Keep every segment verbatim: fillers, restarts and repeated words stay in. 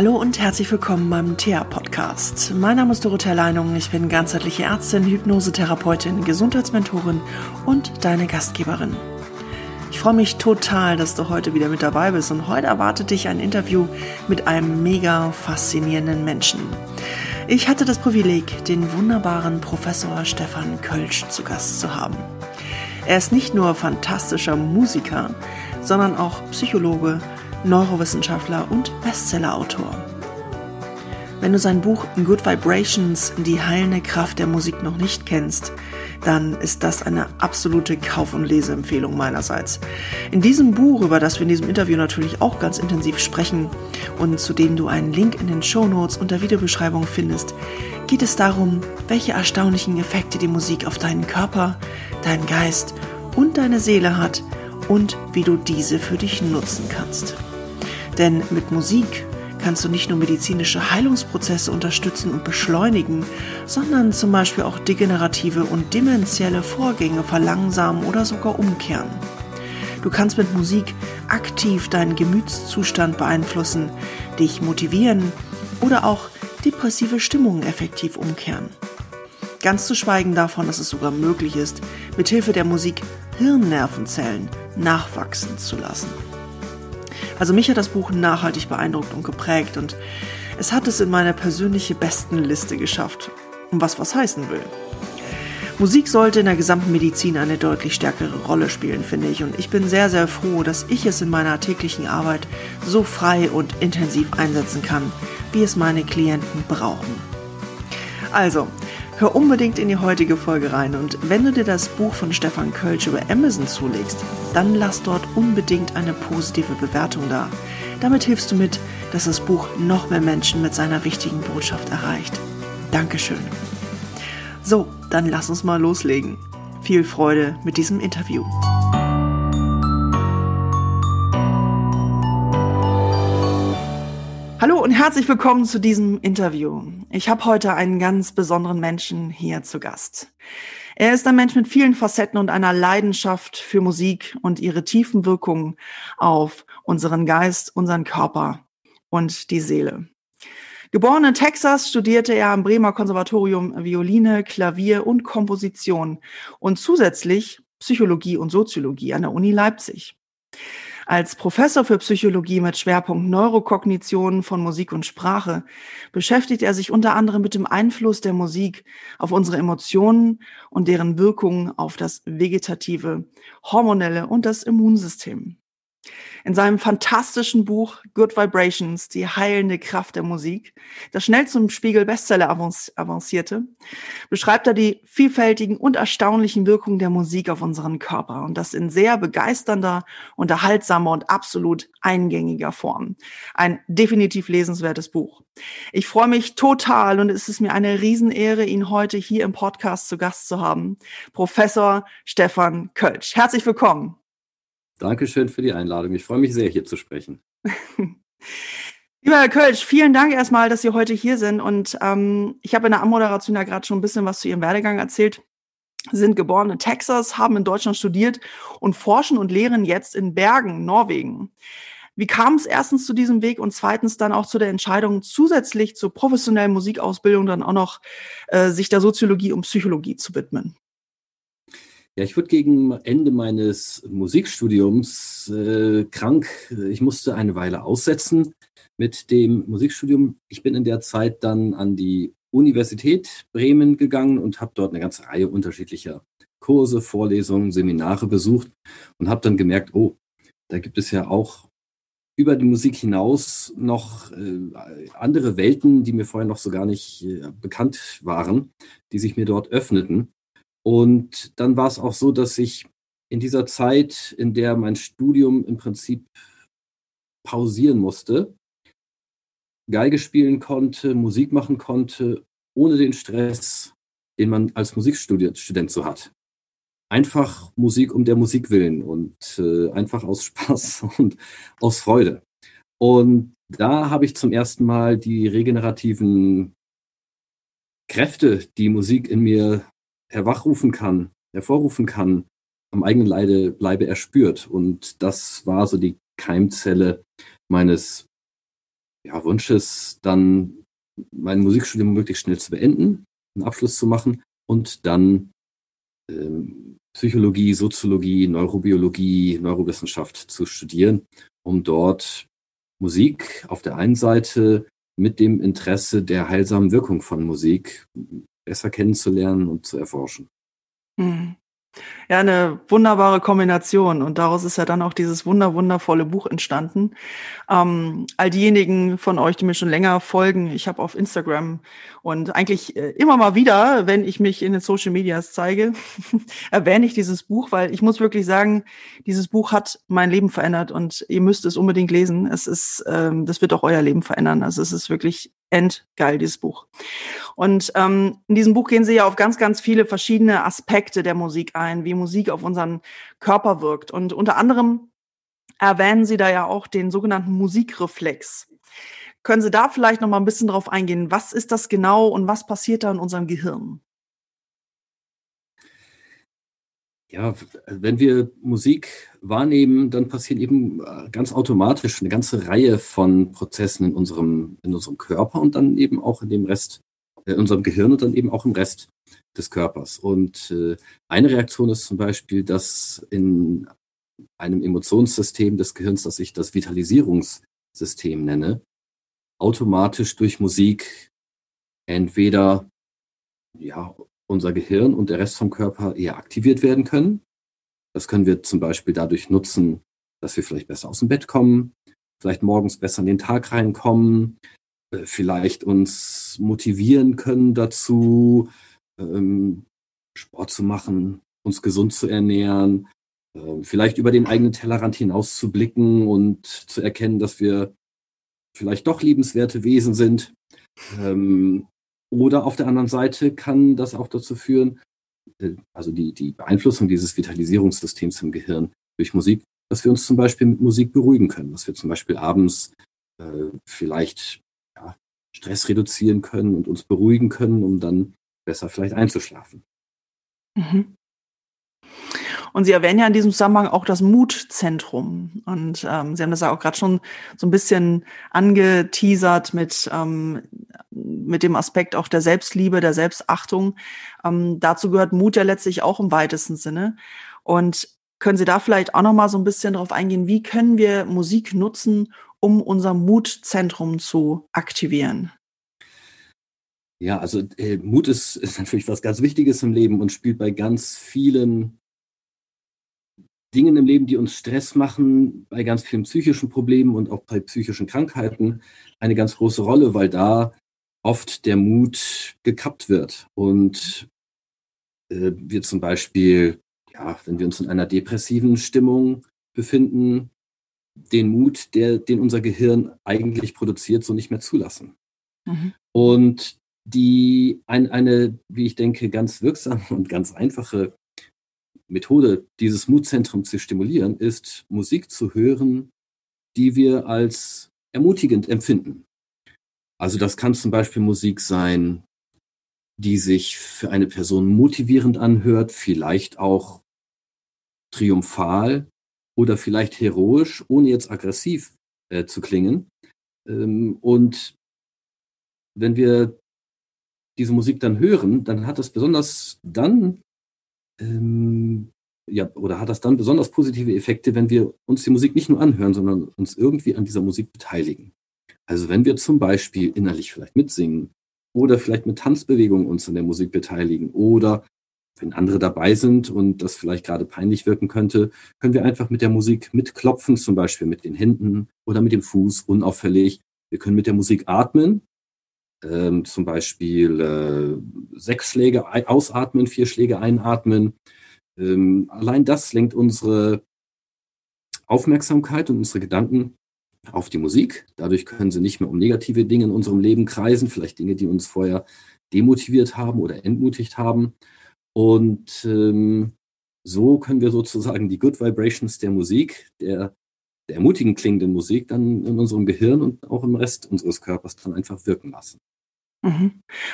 Hallo und herzlich willkommen beim T H-Podcast. Mein Name ist Dorothea Leinung, ich bin ganzheitliche Ärztin, Hypnosetherapeutin, Gesundheitsmentorin und deine Gastgeberin. Ich freue mich total, dass du heute wieder mit dabei bist und heute erwartet dich ein Interview mit einem mega faszinierenden Menschen. Ich hatte das Privileg, den wunderbaren Professor Stefan Kölsch zu Gast zu haben. Er ist nicht nur fantastischer Musiker, sondern auch Psychologe, Neurowissenschaftler und Bestsellerautor. Wenn du sein Buch Good Vibrations, die heilende Kraft der Musik noch nicht kennst, dann ist das eine absolute Kauf- und Leseempfehlung meinerseits. In diesem Buch, über das wir in diesem Interview natürlich auch ganz intensiv sprechen und zu dem du einen Link in den Shownotes und der Videobeschreibung findest, geht es darum, welche erstaunlichen Effekte die Musik auf deinen Körper, deinen Geist und deine Seele hat und wie du diese für dich nutzen kannst. Denn mit Musik kannst du nicht nur medizinische Heilungsprozesse unterstützen und beschleunigen, sondern zum Beispiel auch degenerative und dementielle Vorgänge verlangsamen oder sogar umkehren. Du kannst mit Musik aktiv deinen Gemütszustand beeinflussen, dich motivieren oder auch depressive Stimmungen effektiv umkehren. Ganz zu schweigen davon, dass es sogar möglich ist, mithilfe der Musik Hirnnervenzellen nachwachsen zu lassen. Also mich hat das Buch nachhaltig beeindruckt und geprägt und es hat es in meine persönliche Bestenliste geschafft. Und was was heißen will. Musik sollte in der gesamten Medizin eine deutlich stärkere Rolle spielen, finde ich. Und ich bin sehr, sehr froh, dass ich es in meiner täglichen Arbeit so frei und intensiv einsetzen kann, wie es meine Klienten brauchen. Also, hör unbedingt in die heutige Folge rein und wenn du dir das Buch von Stefan Kölsch über Amazon zulegst, dann lass dort unbedingt eine positive Bewertung da. Damit hilfst du mit, dass das Buch noch mehr Menschen mit seiner wichtigen Botschaft erreicht. Dankeschön. So, dann lass uns mal loslegen. Viel Freude mit diesem Interview. Hallo und herzlich willkommen zu diesem Interview. Ich habe heute einen ganz besonderen Menschen hier zu Gast. Er ist ein Mensch mit vielen Facetten und einer Leidenschaft für Musik und ihre tiefen Wirkungen auf unseren Geist, unseren Körper und die Seele. Geboren in Texas, studierte er am Bremer Konservatorium Violine, Klavier und Komposition und zusätzlich Psychologie und Soziologie an der Uni Leipzig. Als Professor für Psychologie mit Schwerpunkt Neurokognition von Musik und Sprache beschäftigt er sich unter anderem mit dem Einfluss der Musik auf unsere Emotionen und deren Wirkungen auf das vegetative, hormonelle und das Immunsystem. In seinem fantastischen Buch Good Vibrations, die heilende Kraft der Musik, das schnell zum Spiegel-Bestseller avancierte, beschreibt er die vielfältigen und erstaunlichen Wirkungen der Musik auf unseren Körper und das in sehr begeisternder, unterhaltsamer und absolut eingängiger Form. Ein definitiv lesenswertes Buch. Ich freue mich total und es ist mir eine Riesenehre, ihn heute hier im Podcast zu Gast zu haben. Professor Stefan Kölsch. Herzlich willkommen. Dankeschön für die Einladung. Ich freue mich sehr, hier zu sprechen. Lieber Herr Kölsch, vielen Dank erstmal, dass Sie heute hier sind. Und ähm, ich habe in der Anmoderation ja gerade schon ein bisschen was zu Ihrem Werdegang erzählt. Sie sind geboren in Texas, haben in Deutschland studiert und forschen und lehren jetzt in Bergen, Norwegen. Wie kam es erstens zu diesem Weg und zweitens dann auch zu der Entscheidung, zusätzlich zur professionellen Musikausbildung dann auch noch äh, sich der Soziologie und Psychologie zu widmen? Ja, ich wurde gegen Ende meines Musikstudiums äh, krank. Ich musste eine Weile aussetzen mit dem Musikstudium. Ich bin in der Zeit dann an die Universität Bremen gegangen und habe dort eine ganze Reihe unterschiedlicher Kurse, Vorlesungen, Seminare besucht und habe dann gemerkt, oh, da gibt es ja auch über die Musik hinaus noch äh, andere Welten, die mir vorher noch so gar nicht äh, bekannt waren, die sich mir dort öffneten. Und dann war es auch so, dass ich in dieser Zeit, in der mein Studium im Prinzip pausieren musste, Geige spielen konnte, Musik machen konnte, ohne den Stress, den man als Musikstudent so hat. Einfach Musik um der Musik willen und äh, einfach aus Spaß und aus Freude. Und da habe ich zum ersten Mal die regenerativen Kräfte, die Musik in mir erwachrufen kann, hervorrufen kann, am eigenen Leibe, Leibe erspürt. Und das war so die Keimzelle meines ja, Wunsch ist, dann mein Musikstudium möglichst schnell zu beenden, einen Abschluss zu machen und dann ähm, Psychologie, Soziologie, Neurobiologie, Neurowissenschaft zu studieren, um dort Musik auf der einen Seite mit dem Interesse der heilsamen Wirkung von Musik besser kennenzulernen und zu erforschen. Hm. Ja, eine wunderbare Kombination, und daraus ist ja dann auch dieses wunder wundervolle Buch entstanden. Ähm, all diejenigen von euch, die mir schon länger folgen, ich habe auf Instagram und eigentlich äh, immer mal wieder, wenn ich mich in den Social Medias zeige, erwähne ich dieses Buch, weil ich muss wirklich sagen, dieses Buch hat mein Leben verändert und ihr müsst es unbedingt lesen. Es ist, ähm, das wird auch euer Leben verändern. Also es ist wirklich endgeil, dieses Buch. Und ähm, in diesem Buch gehen sie ja auf ganz, ganz viele verschiedene Aspekte der Musik ein, wie Musik auf unseren Körper wirkt. Und unter anderem erwähnen sie da ja auch den sogenannten Musikreflex. Können Sie da vielleicht noch mal ein bisschen drauf eingehen? Was ist das genau und was passiert da in unserem Gehirn? Ja, wenn wir Musik wahrnehmen, dann passieren eben ganz automatisch eine ganze Reihe von Prozessen in unserem, in unserem Körper und dann eben auch in dem Rest, in unserem Gehirn und dann eben auch im Rest des Körpers. Und eine Reaktion ist zum Beispiel, dass in einem Emotionssystem des Gehirns, das ich das Vitalisierungssystem nenne, automatisch durch Musik entweder, ja, unser Gehirn und der Rest vom Körper eher aktiviert werden können. Das können wir zum Beispiel dadurch nutzen, dass wir vielleicht besser aus dem Bett kommen, vielleicht morgens besser in den Tag reinkommen, vielleicht uns motivieren können dazu, Sport zu machen, uns gesund zu ernähren, vielleicht über den eigenen Tellerrand hinaus zu blicken und zu erkennen, dass wir vielleicht doch liebenswerte Wesen sind. Oder auf der anderen Seite kann das auch dazu führen, also die, die Beeinflussung dieses Vitalisierungssystems im Gehirn durch Musik, dass wir uns zum Beispiel mit Musik beruhigen können, dass wir zum Beispiel abends äh, vielleicht ja, Stress reduzieren können und uns beruhigen können, um dann besser vielleicht einzuschlafen. Mhm. Und Sie erwähnen ja in diesem Zusammenhang auch das Mutzentrum. Und ähm, Sie haben das ja auch gerade schon so ein bisschen angeteasert mit, ähm, mit dem Aspekt auch der Selbstliebe, der Selbstachtung. Ähm, dazu gehört Mut ja letztlich auch im weitesten Sinne. Und können Sie da vielleicht auch noch mal so ein bisschen drauf eingehen, wie können wir Musik nutzen, um unser Mutzentrum zu aktivieren? Ja, also äh, Mut ist, ist natürlich was ganz Wichtiges im Leben und spielt bei ganz vielen Dingen im Leben, die uns Stress machen, bei ganz vielen psychischen Problemen und auch bei psychischen Krankheiten eine ganz große Rolle, weil da oft der Mut gekappt wird. Und äh, wir zum Beispiel, ja, wenn wir uns in einer depressiven Stimmung befinden, den Mut, der, den unser Gehirn eigentlich produziert, so nicht mehr zulassen. Mhm. Und die ein, eine, wie ich denke, ganz wirksame und ganz einfache Methode, dieses Mutzentrum zu stimulieren, ist, Musik zu hören, die wir als ermutigend empfinden. Also das kann zum Beispiel Musik sein, die sich für eine Person motivierend anhört, vielleicht auch triumphal oder vielleicht heroisch, ohne jetzt aggressiv äh, zu klingen. Ähm, und wenn wir diese Musik dann hören, dann hat das besonders dann Ja, oder hat das dann besonders positive Effekte, wenn wir uns die Musik nicht nur anhören, sondern uns irgendwie an dieser Musik beteiligen. Also wenn wir zum Beispiel innerlich vielleicht mitsingen oder vielleicht mit Tanzbewegungen uns an der Musik beteiligen oder wenn andere dabei sind und das vielleicht gerade peinlich wirken könnte, können wir einfach mit der Musik mitklopfen, zum Beispiel mit den Händen oder mit dem Fuß, unauffällig. Wir können mit der Musik atmen. Ähm, zum Beispiel äh, sechs Schläge ein- ausatmen, vier Schläge einatmen. Ähm, allein das lenkt unsere Aufmerksamkeit und unsere Gedanken auf die Musik. Dadurch können sie nicht mehr um negative Dinge in unserem Leben kreisen, vielleicht Dinge, die uns vorher demotiviert haben oder entmutigt haben. Und ähm, so können wir sozusagen die Good Vibrations der Musik, der, der ermutigend klingenden Musik, dann in unserem Gehirn und auch im Rest unseres Körpers dann einfach wirken lassen.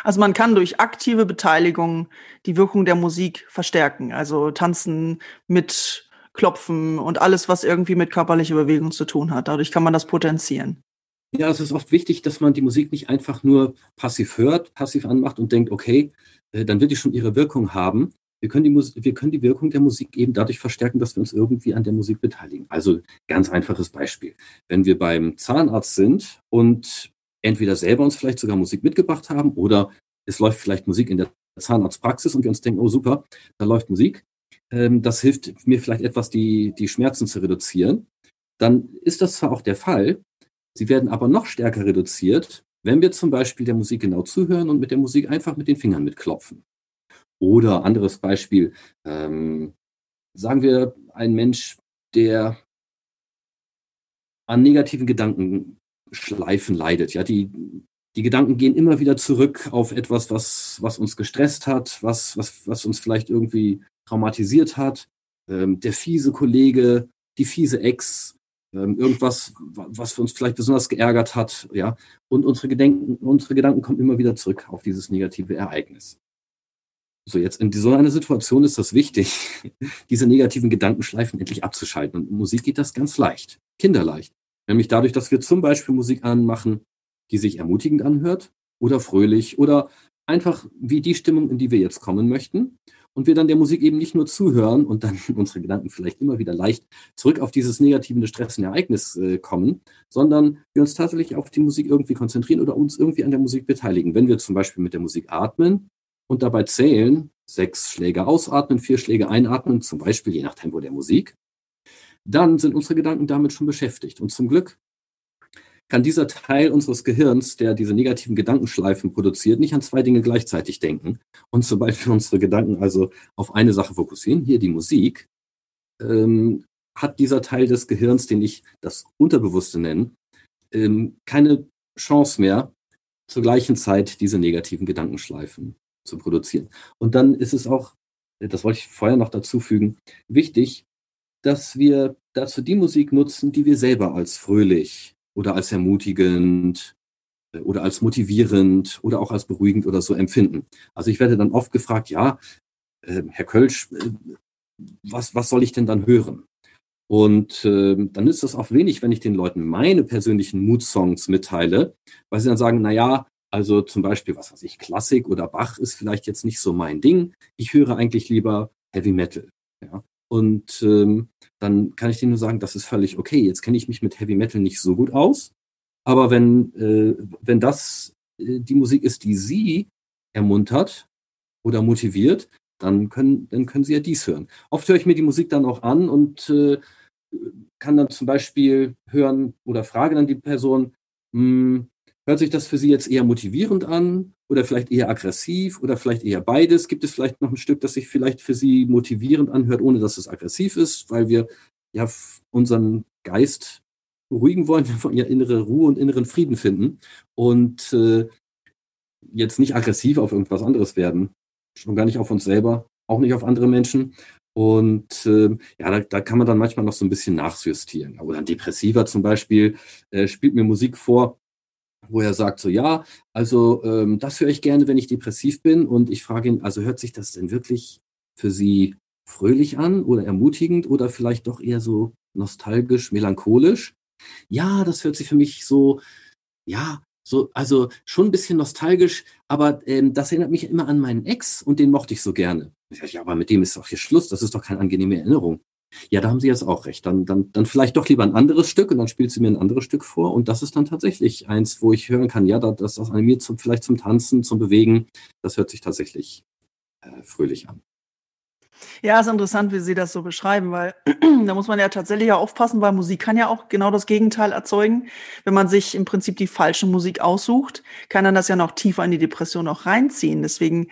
Also man kann durch aktive Beteiligung die Wirkung der Musik verstärken. Also tanzen, mit Klopfen und alles, was irgendwie mit körperlicher Bewegung zu tun hat. Dadurch kann man das potenzieren. Ja, es ist oft wichtig, dass man die Musik nicht einfach nur passiv hört, passiv anmacht und denkt, okay, dann wird die schon ihre Wirkung haben. Wir können die Mus- wir können die Wirkung der Musik eben dadurch verstärken, dass wir uns irgendwie an der Musik beteiligen. Also ganz einfaches Beispiel. Wenn wir beim Zahnarzt sind und entweder selber uns vielleicht sogar Musik mitgebracht haben oder es läuft vielleicht Musik in der Zahnarztpraxis und wir uns denken, oh super, da läuft Musik. Das hilft mir vielleicht etwas, die, die Schmerzen zu reduzieren. Dann ist das zwar auch der Fall, sie werden aber noch stärker reduziert, wenn wir zum Beispiel der Musik genau zuhören und mit der Musik einfach mit den Fingern mitklopfen. Oder anderes Beispiel, ähm, sagen wir, ein Mensch, der an negativen Gedankenschleifen leidet. Ja, die, die Gedanken gehen immer wieder zurück auf etwas, was, was uns gestresst hat, was, was, was uns vielleicht irgendwie traumatisiert hat. Ähm, der fiese Kollege, die fiese Ex, ähm, irgendwas, was uns vielleicht besonders geärgert hat. Ja, und unsere Gedanken, unsere Gedanken kommen immer wieder zurück auf dieses negative Ereignis. So, jetzt in so einer Situation ist das wichtig, diese negativen Gedankenschleifen endlich abzuschalten. Und in Musik geht das ganz leicht, kinderleicht. Nämlich dadurch, dass wir zum Beispiel Musik anmachen, die sich ermutigend anhört oder fröhlich oder einfach wie die Stimmung, in die wir jetzt kommen möchten. Und wir dann der Musik eben nicht nur zuhören und dann unsere Gedanken vielleicht immer wieder leicht zurück auf dieses negative, stressende Ereignis äh, kommen, sondern wir uns tatsächlich auf die Musik irgendwie konzentrieren oder uns irgendwie an der Musik beteiligen. Wenn wir zum Beispiel mit der Musik atmen, und dabei zählen, sechs Schläge ausatmen, vier Schläge einatmen, zum Beispiel je nach Tempo der Musik, dann sind unsere Gedanken damit schon beschäftigt. Und zum Glück kann dieser Teil unseres Gehirns, der diese negativen Gedankenschleifen produziert, nicht an zwei Dinge gleichzeitig denken. Und sobald wir unsere Gedanken also auf eine Sache fokussieren, hier die Musik, ähm, hat dieser Teil des Gehirns, den ich das Unterbewusste nenne, ähm, keine Chance mehr, zur gleichen Zeit diese negativen Gedankenschleifen zu produzieren. Und dann ist es auch, das wollte ich vorher noch dazu fügen, wichtig, dass wir dazu die Musik nutzen, die wir selber als fröhlich oder als ermutigend oder als motivierend oder auch als beruhigend oder so empfinden. Also ich werde dann oft gefragt, ja, äh, Herr Kölsch, äh, was, was soll ich denn dann hören? Und äh, dann ist das auch wenig, wenn ich den Leuten meine persönlichen Mood-Songs mitteile, weil sie dann sagen, naja, also zum Beispiel, was weiß ich, Klassik oder Bach ist vielleicht jetzt nicht so mein Ding. Ich höre eigentlich lieber Heavy Metal. Ja? Und ähm, dann kann ich denen nur sagen, das ist völlig okay. Jetzt kenne ich mich mit Heavy Metal nicht so gut aus. Aber wenn, äh, wenn das äh, die Musik ist, die Sie ermuntert oder motiviert, dann können, dann können Sie ja dies hören. Oft höre ich mir die Musik dann auch an und äh, kann dann zum Beispiel hören oder frage dann die Person, mh, hört sich das für Sie jetzt eher motivierend an oder vielleicht eher aggressiv oder vielleicht eher beides? Gibt es vielleicht noch ein Stück, das sich vielleicht für Sie motivierend anhört, ohne dass es aggressiv ist, weil wir ja unseren Geist beruhigen wollen, wir wollen ja innere Ruhe und inneren Frieden finden und äh, jetzt nicht aggressiv auf irgendwas anderes werden, schon gar nicht auf uns selber, auch nicht auf andere Menschen. Und äh, ja, da, da kann man dann manchmal noch so ein bisschen nachjustieren. Oder ein Depressiver zum Beispiel äh, spielt mir Musik vor, wo er sagt so, ja, also ähm, das höre ich gerne, wenn ich depressiv bin. Und ich frage ihn, also hört sich das denn wirklich für Sie fröhlich an oder ermutigend oder vielleicht doch eher so nostalgisch, melancholisch? Ja, das hört sich für mich so, ja, so also schon ein bisschen nostalgisch, aber ähm, das erinnert mich immer an meinen Ex und den mochte ich so gerne. Ich sage, ja, aber mit dem ist doch hier Schluss, das ist doch keine angenehme Erinnerung. Ja, da haben Sie jetzt auch recht. Dann, dann, dann vielleicht doch lieber ein anderes Stück und dann spielt sie mir ein anderes Stück vor. Und das ist dann tatsächlich eins, wo ich hören kann, ja, das, das animiert zum, vielleicht zum Tanzen, zum Bewegen. Das hört sich tatsächlich äh, fröhlich an. Ja, ist interessant, wie Sie das so beschreiben, weil da muss man ja tatsächlich ja aufpassen, weil Musik kann ja auch genau das Gegenteil erzeugen. Wenn man sich im Prinzip die falsche Musik aussucht, kann dann das ja noch tiefer in die Depression auch reinziehen. Deswegen,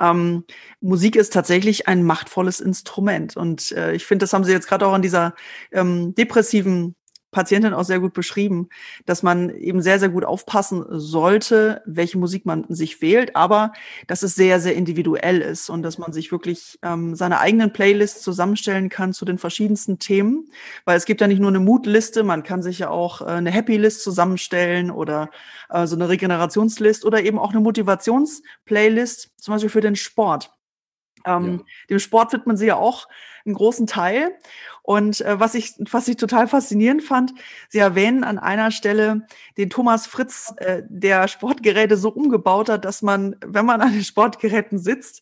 ähm, Musik ist tatsächlich ein machtvolles Instrument. Und äh, ich finde, das haben Sie jetzt gerade auch an dieser ähm, depressiven Patientin auch sehr gut beschrieben, dass man eben sehr, sehr gut aufpassen sollte, welche Musik man sich wählt, aber dass es sehr, sehr individuell ist und dass man sich wirklich ähm, seine eigenen Playlists zusammenstellen kann zu den verschiedensten Themen, weil es gibt ja nicht nur eine Mood-Liste, man kann sich ja auch äh, eine Happy-List zusammenstellen oder äh, so eine Regenerationslist oder eben auch eine Motivations-Playlist, zum Beispiel für den Sport. Ähm, ja. Dem Sport widmen sie ja auch einen großen Teil. Und äh, was ich was ich total faszinierend fand, sie erwähnen an einer Stelle den Thomas Fritz, äh, der Sportgeräte so umgebaut hat, dass man, wenn man an den Sportgeräten sitzt,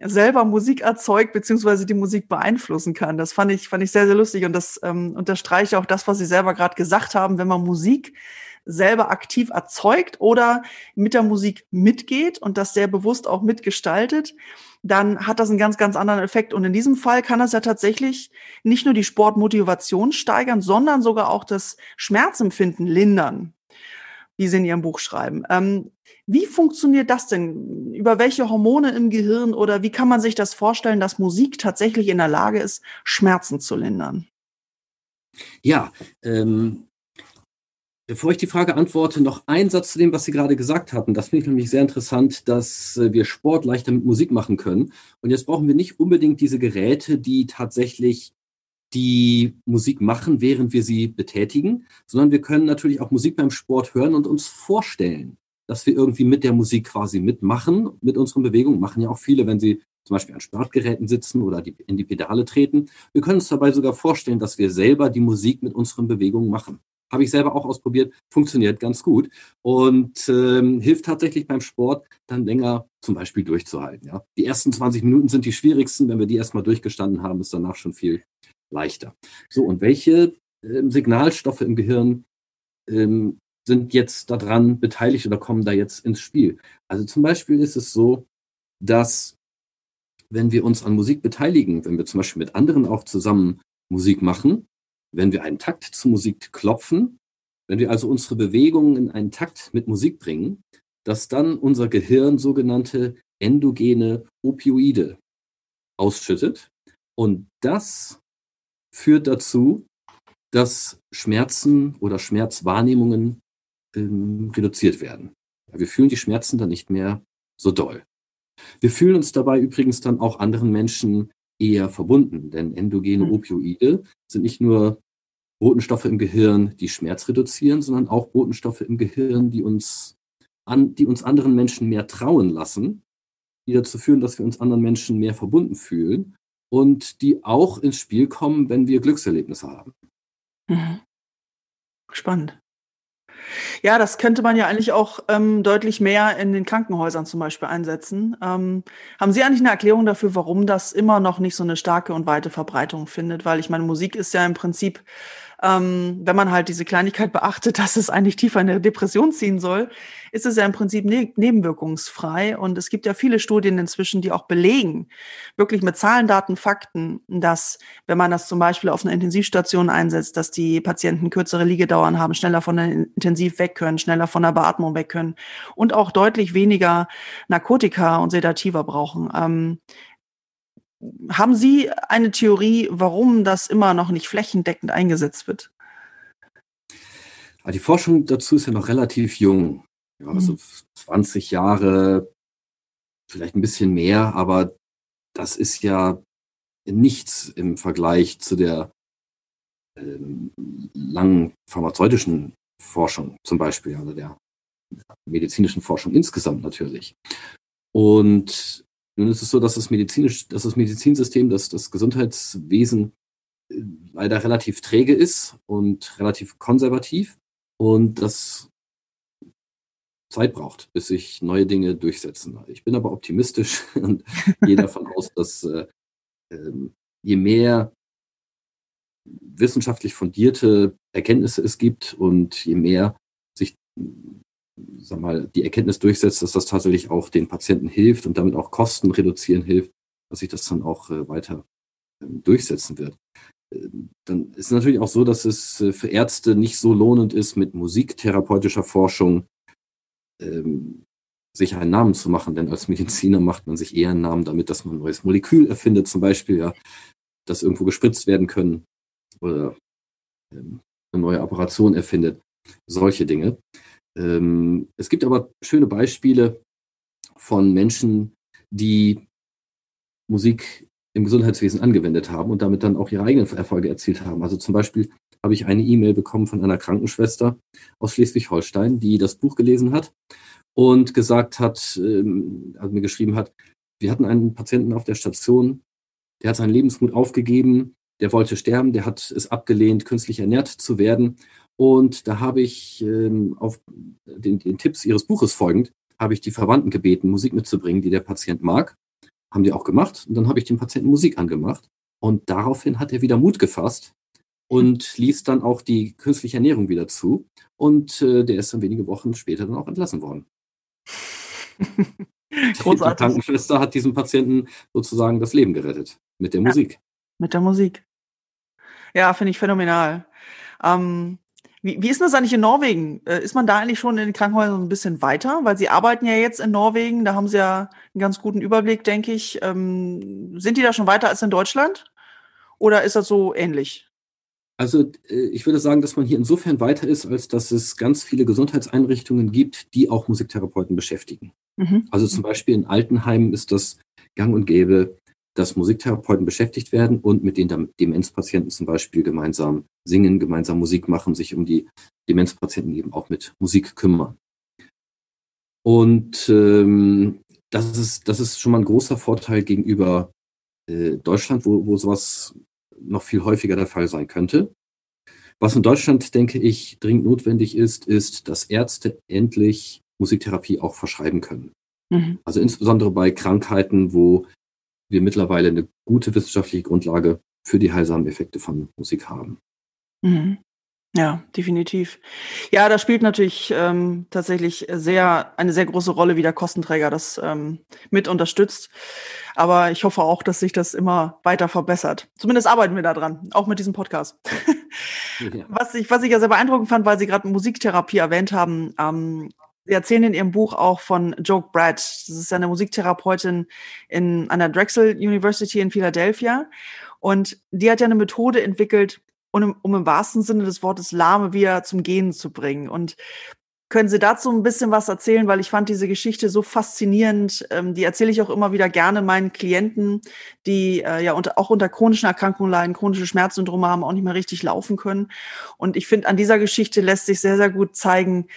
selber Musik erzeugt beziehungsweise die Musik beeinflussen kann. Das fand ich fand ich sehr, sehr lustig. Und das ähm, unterstreicht auch das, was Sie selber gerade gesagt haben, wenn man Musik selber aktiv erzeugt oder mit der Musik mitgeht und das sehr bewusst auch mitgestaltet, dann hat das einen ganz, ganz anderen Effekt. Und in diesem Fall kann das ja tatsächlich nicht nur die Sportmotivation steigern, sondern sogar auch das Schmerzempfinden lindern, wie Sie in Ihrem Buch schreiben. Ähm, wie funktioniert das denn? Über welche Hormone im Gehirn oder wie kann man sich das vorstellen, dass Musik tatsächlich in der Lage ist, Schmerzen zu lindern? Ja, ähm bevor ich die Frage antworte, noch ein Satz zu dem, was Sie gerade gesagt hatten. Das finde ich nämlich sehr interessant, dass wir Sport leichter mit Musik machen können. Und jetzt brauchen wir nicht unbedingt diese Geräte, die tatsächlich die Musik machen, während wir sie betätigen, sondern wir können natürlich auch Musik beim Sport hören und uns vorstellen, dass wir irgendwie mit der Musik quasi mitmachen, mit unseren Bewegungen. Machen ja auch viele, wenn sie zum Beispiel an Sportgeräten sitzen oder die, in die Pedale treten. Wir können uns dabei sogar vorstellen, dass wir selber die Musik mit unseren Bewegungen machen. Habe ich selber auch ausprobiert, funktioniert ganz gut und ähm, hilft tatsächlich beim Sport dann länger zum Beispiel durchzuhalten. Ja? Die ersten zwanzig Minuten sind die schwierigsten, wenn wir die erstmal durchgestanden haben, ist danach schon viel leichter. So, und welche ähm, Signalstoffe im Gehirn ähm, sind jetzt daran beteiligt oder kommen da jetzt ins Spiel? Also zum Beispiel ist es so, dass wenn wir uns an Musik beteiligen, wenn wir zum Beispiel mit anderen auch zusammen Musik machen, wenn wir einen Takt zu Musik klopfen, wenn wir also unsere Bewegungen in einen Takt mit Musik bringen, dass dann unser Gehirn sogenannte endogene Opioide ausschüttet. Und das führt dazu, dass Schmerzen oder Schmerzwahrnehmungen ähm, reduziert werden. Wir fühlen die Schmerzen dann nicht mehr so doll. Wir fühlen uns dabei übrigens dann auch anderen Menschen eher verbunden, denn endogene mhm. Opioide sind nicht nur Botenstoffe im Gehirn, die Schmerz reduzieren, sondern auch Botenstoffe im Gehirn, die uns, an, die uns anderen Menschen mehr trauen lassen, die dazu führen, dass wir uns anderen Menschen mehr verbunden fühlen und die auch ins Spiel kommen, wenn wir Glückserlebnisse haben. Mhm. Spannend. Ja, das könnte man ja eigentlich auch ähm, deutlich mehr in den Krankenhäusern zum Beispiel einsetzen. Ähm, haben Sie eigentlich eine Erklärung dafür, warum das immer noch nicht so eine starke und weite Verbreitung findet? Weil ich meine, Musik ist ja im Prinzip, ähm, wenn man halt diese Kleinigkeit beachtet, dass es eigentlich tiefer in eine Depression ziehen soll, ist es ja im Prinzip ne- nebenwirkungsfrei. Und es gibt ja viele Studien inzwischen, die auch belegen, wirklich mit Zahlen, Daten, Fakten, dass, wenn man das zum Beispiel auf einer Intensivstation einsetzt, dass die Patienten kürzere Liegedauern haben, schneller von der Intensivstation weg können, schneller von der Beatmung weg können und auch deutlich weniger Narkotika und Sedativa brauchen. Ähm, haben Sie eine Theorie, warum das immer noch nicht flächendeckend eingesetzt wird? Die Forschung dazu ist ja noch relativ jung. Ja, also mhm. zwanzig Jahre, vielleicht ein bisschen mehr, aber das ist ja nichts im Vergleich zu der ähm, langen pharmazeutischen Forschung zum Beispiel, also der medizinischen Forschung insgesamt natürlich. Und nun ist es so, dass das, medizinisch, dass das Medizinsystem, dass das Gesundheitswesen leider relativ träge ist und relativ konservativ und das Zeit braucht, bis sich neue Dinge durchsetzen. Ich bin aber optimistisch und gehe davon aus, dass äh, je mehr wissenschaftlich fundierte Erkenntnisse es gibt und je mehr sich, sag mal, die Erkenntnis durchsetzt, dass das tatsächlich auch den Patienten hilft und damit auch Kosten reduzieren hilft, dass sich das dann auch weiter durchsetzen wird. Dann ist natürlich auch so, dass es für Ärzte nicht so lohnend ist, mit musiktherapeutischer Forschung ähm, sich einen Namen zu machen, denn als Mediziner macht man sich eher einen Namen damit, dass man ein neues Molekül erfindet, zum Beispiel, ja, das irgendwo gespritzt werden können oder ähm, eine neue Operation erfindet, solche Dinge. Ähm, es gibt aber schöne Beispiele von Menschen, die Musik im Gesundheitswesen angewendet haben und damit dann auch ihre eigenen Erfolge erzielt haben. Also zum Beispiel habe ich eine E-Mail bekommen von einer Krankenschwester aus Schleswig-Holstein, die das Buch gelesen hat und gesagt hat, ähm, also mir geschrieben hat, Wir hatten einen Patienten auf der Station, der hat seinen Lebensmut aufgegeben, der wollte sterben, der hat es abgelehnt, künstlich ernährt zu werden. Und da habe ich ähm, auf den, den Tipps Ihres Buches folgend, habe ich die Verwandten gebeten, Musik mitzubringen, die der Patient mag. Haben die auch gemacht. Und dann habe ich dem Patienten Musik angemacht. Und daraufhin hat er wieder Mut gefasst und ließ dann auch die künstliche Ernährung wieder zu. Und äh, der ist dann wenige Wochen später dann auch entlassen worden. Großartig. Die Krankenschwester hat diesem Patienten sozusagen das Leben gerettet. Mit der ja, Musik. Mit der Musik. Ja, finde ich phänomenal. Ähm, wie, wie ist das eigentlich in Norwegen? Äh, ist man da eigentlich schon in den Krankenhäusern ein bisschen weiter? Weil Sie arbeiten ja jetzt in Norwegen, da haben Sie ja einen ganz guten Überblick, denke ich. Ähm, sind die da schon weiter als in Deutschland? Oder ist das so ähnlich? Also ich würde sagen, dass man hier insofern weiter ist, als dass es ganz viele Gesundheitseinrichtungen gibt, die auch Musiktherapeuten beschäftigen. Mhm. Also zum Beispiel in Altenheimen ist das gang und gäbe, dass Musiktherapeuten beschäftigt werden und mit den Demenzpatienten zum Beispiel gemeinsam singen, gemeinsam Musik machen, sich um die Demenzpatienten eben auch mit Musik kümmern. Und ähm, das ist, das ist schon mal ein großer Vorteil gegenüber äh, Deutschland, wo, wo sowas noch viel häufiger der Fall sein könnte. Was in Deutschland, denke ich, dringend notwendig ist, ist, dass Ärzte endlich Musiktherapie auch verschreiben können. Mhm. Also insbesondere bei Krankheiten, wo wir mittlerweile eine gute wissenschaftliche Grundlage für die heilsamen Effekte von Musik haben. Mhm. Ja, definitiv. Ja, da spielt natürlich ähm, tatsächlich sehr eine sehr große Rolle, wie der Kostenträger das ähm, mit unterstützt. Aber ich hoffe auch, dass sich das immer weiter verbessert. Zumindest arbeiten wir da dran, auch mit diesem Podcast. Ja. Was ich, was ich ja sehr beeindruckend fand, weil Sie gerade Musiktherapie erwähnt haben, ähm, Sie erzählen in Ihrem Buch auch von Joke Bratt. Das ist ja eine Musiktherapeutin in, an der Drexel University in Philadelphia. Und die hat ja eine Methode entwickelt, um, um im wahrsten Sinne des Wortes Lahme wieder zum Gehen zu bringen. Und können Sie dazu ein bisschen was erzählen? Weil ich fand diese Geschichte so faszinierend. Ähm, die erzähle ich auch immer wieder gerne meinen Klienten, die äh, ja unter, auch unter chronischen Erkrankungen leiden, chronische Schmerzsyndrome haben, auch nicht mehr richtig laufen können. Und ich finde, an dieser Geschichte lässt sich sehr, sehr gut zeigen,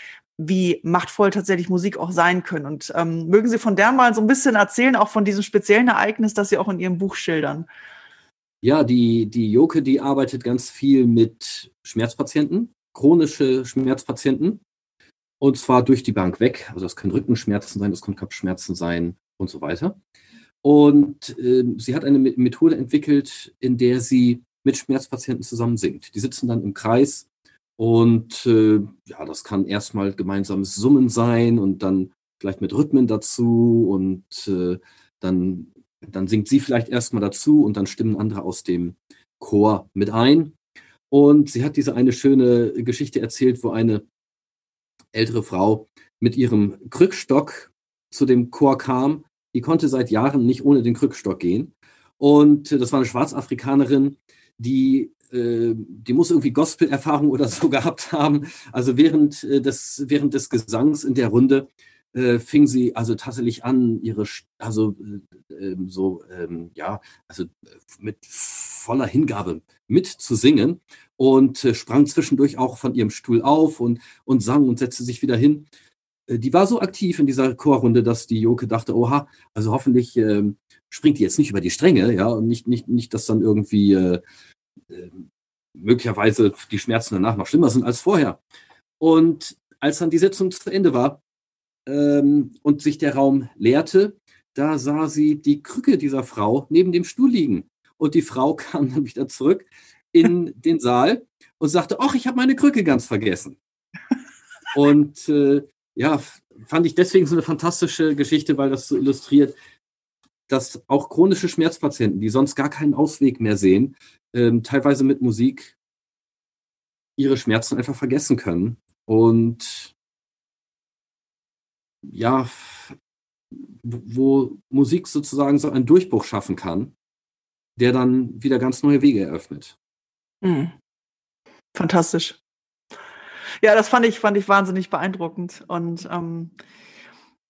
wie machtvoll tatsächlich Musik auch sein können. Und ähm, mögen Sie von der mal so ein bisschen erzählen, auch von diesem speziellen Ereignis, das Sie auch in Ihrem Buch schildern? Ja, die, die Joke, die arbeitet ganz viel mit Schmerzpatienten, chronische Schmerzpatienten, und zwar durch die Bank weg. Also das können Rückenschmerzen sein, das können Kopfschmerzen sein und so weiter. Und äh, sie hat eine Methode entwickelt, in der sie mit Schmerzpatienten zusammen singt. Die sitzen dann im Kreis. Und äh, ja, das kann erstmal gemeinsames Summen sein und dann vielleicht mit Rhythmen dazu und äh, dann, dann singt sie vielleicht erstmal dazu und dann stimmen andere aus dem Chor mit ein. Und sie hat diese eine schöne Geschichte erzählt, wo eine ältere Frau mit ihrem Krückstock zu dem Chor kam. Die konnte seit Jahren nicht ohne den Krückstock gehen. Und äh, das war eine Schwarzafrikanerin, die die muss irgendwie Gospel-Erfahrung oder so gehabt haben. Also während des, während des Gesangs in der Runde äh, fing sie also tatsächlich an, ihre, also äh, so, ähm, ja, also mit voller Hingabe mitzusingen und äh, sprang zwischendurch auch von ihrem Stuhl auf und, und sang und setzte sich wieder hin. Äh, die war so aktiv in dieser Chorrunde, dass die Joke dachte, oha, also hoffentlich äh, springt die jetzt nicht über die Stränge, ja, und nicht, nicht, nicht, dass dann irgendwie äh, möglicherweise die Schmerzen danach noch schlimmer sind als vorher. Und als dann die Sitzung zu Ende war ähm, und sich der Raum leerte, da sah sie die Krücke dieser Frau neben dem Stuhl liegen. Und die Frau kam dann wieder zurück in den Saal und sagte, ach, ich habe meine Krücke ganz vergessen. Und äh, ja, fand ich deswegen so eine fantastische Geschichte, weil das so illustriert, dass auch chronische Schmerzpatienten, die sonst gar keinen Ausweg mehr sehen, ähm, teilweise mit Musik ihre Schmerzen einfach vergessen können. Und ja, wo Musik sozusagen so einen Durchbruch schaffen kann, der dann wieder ganz neue Wege eröffnet. Mhm. Fantastisch. Ja, das fand ich, fand ich wahnsinnig beeindruckend. Und ähm,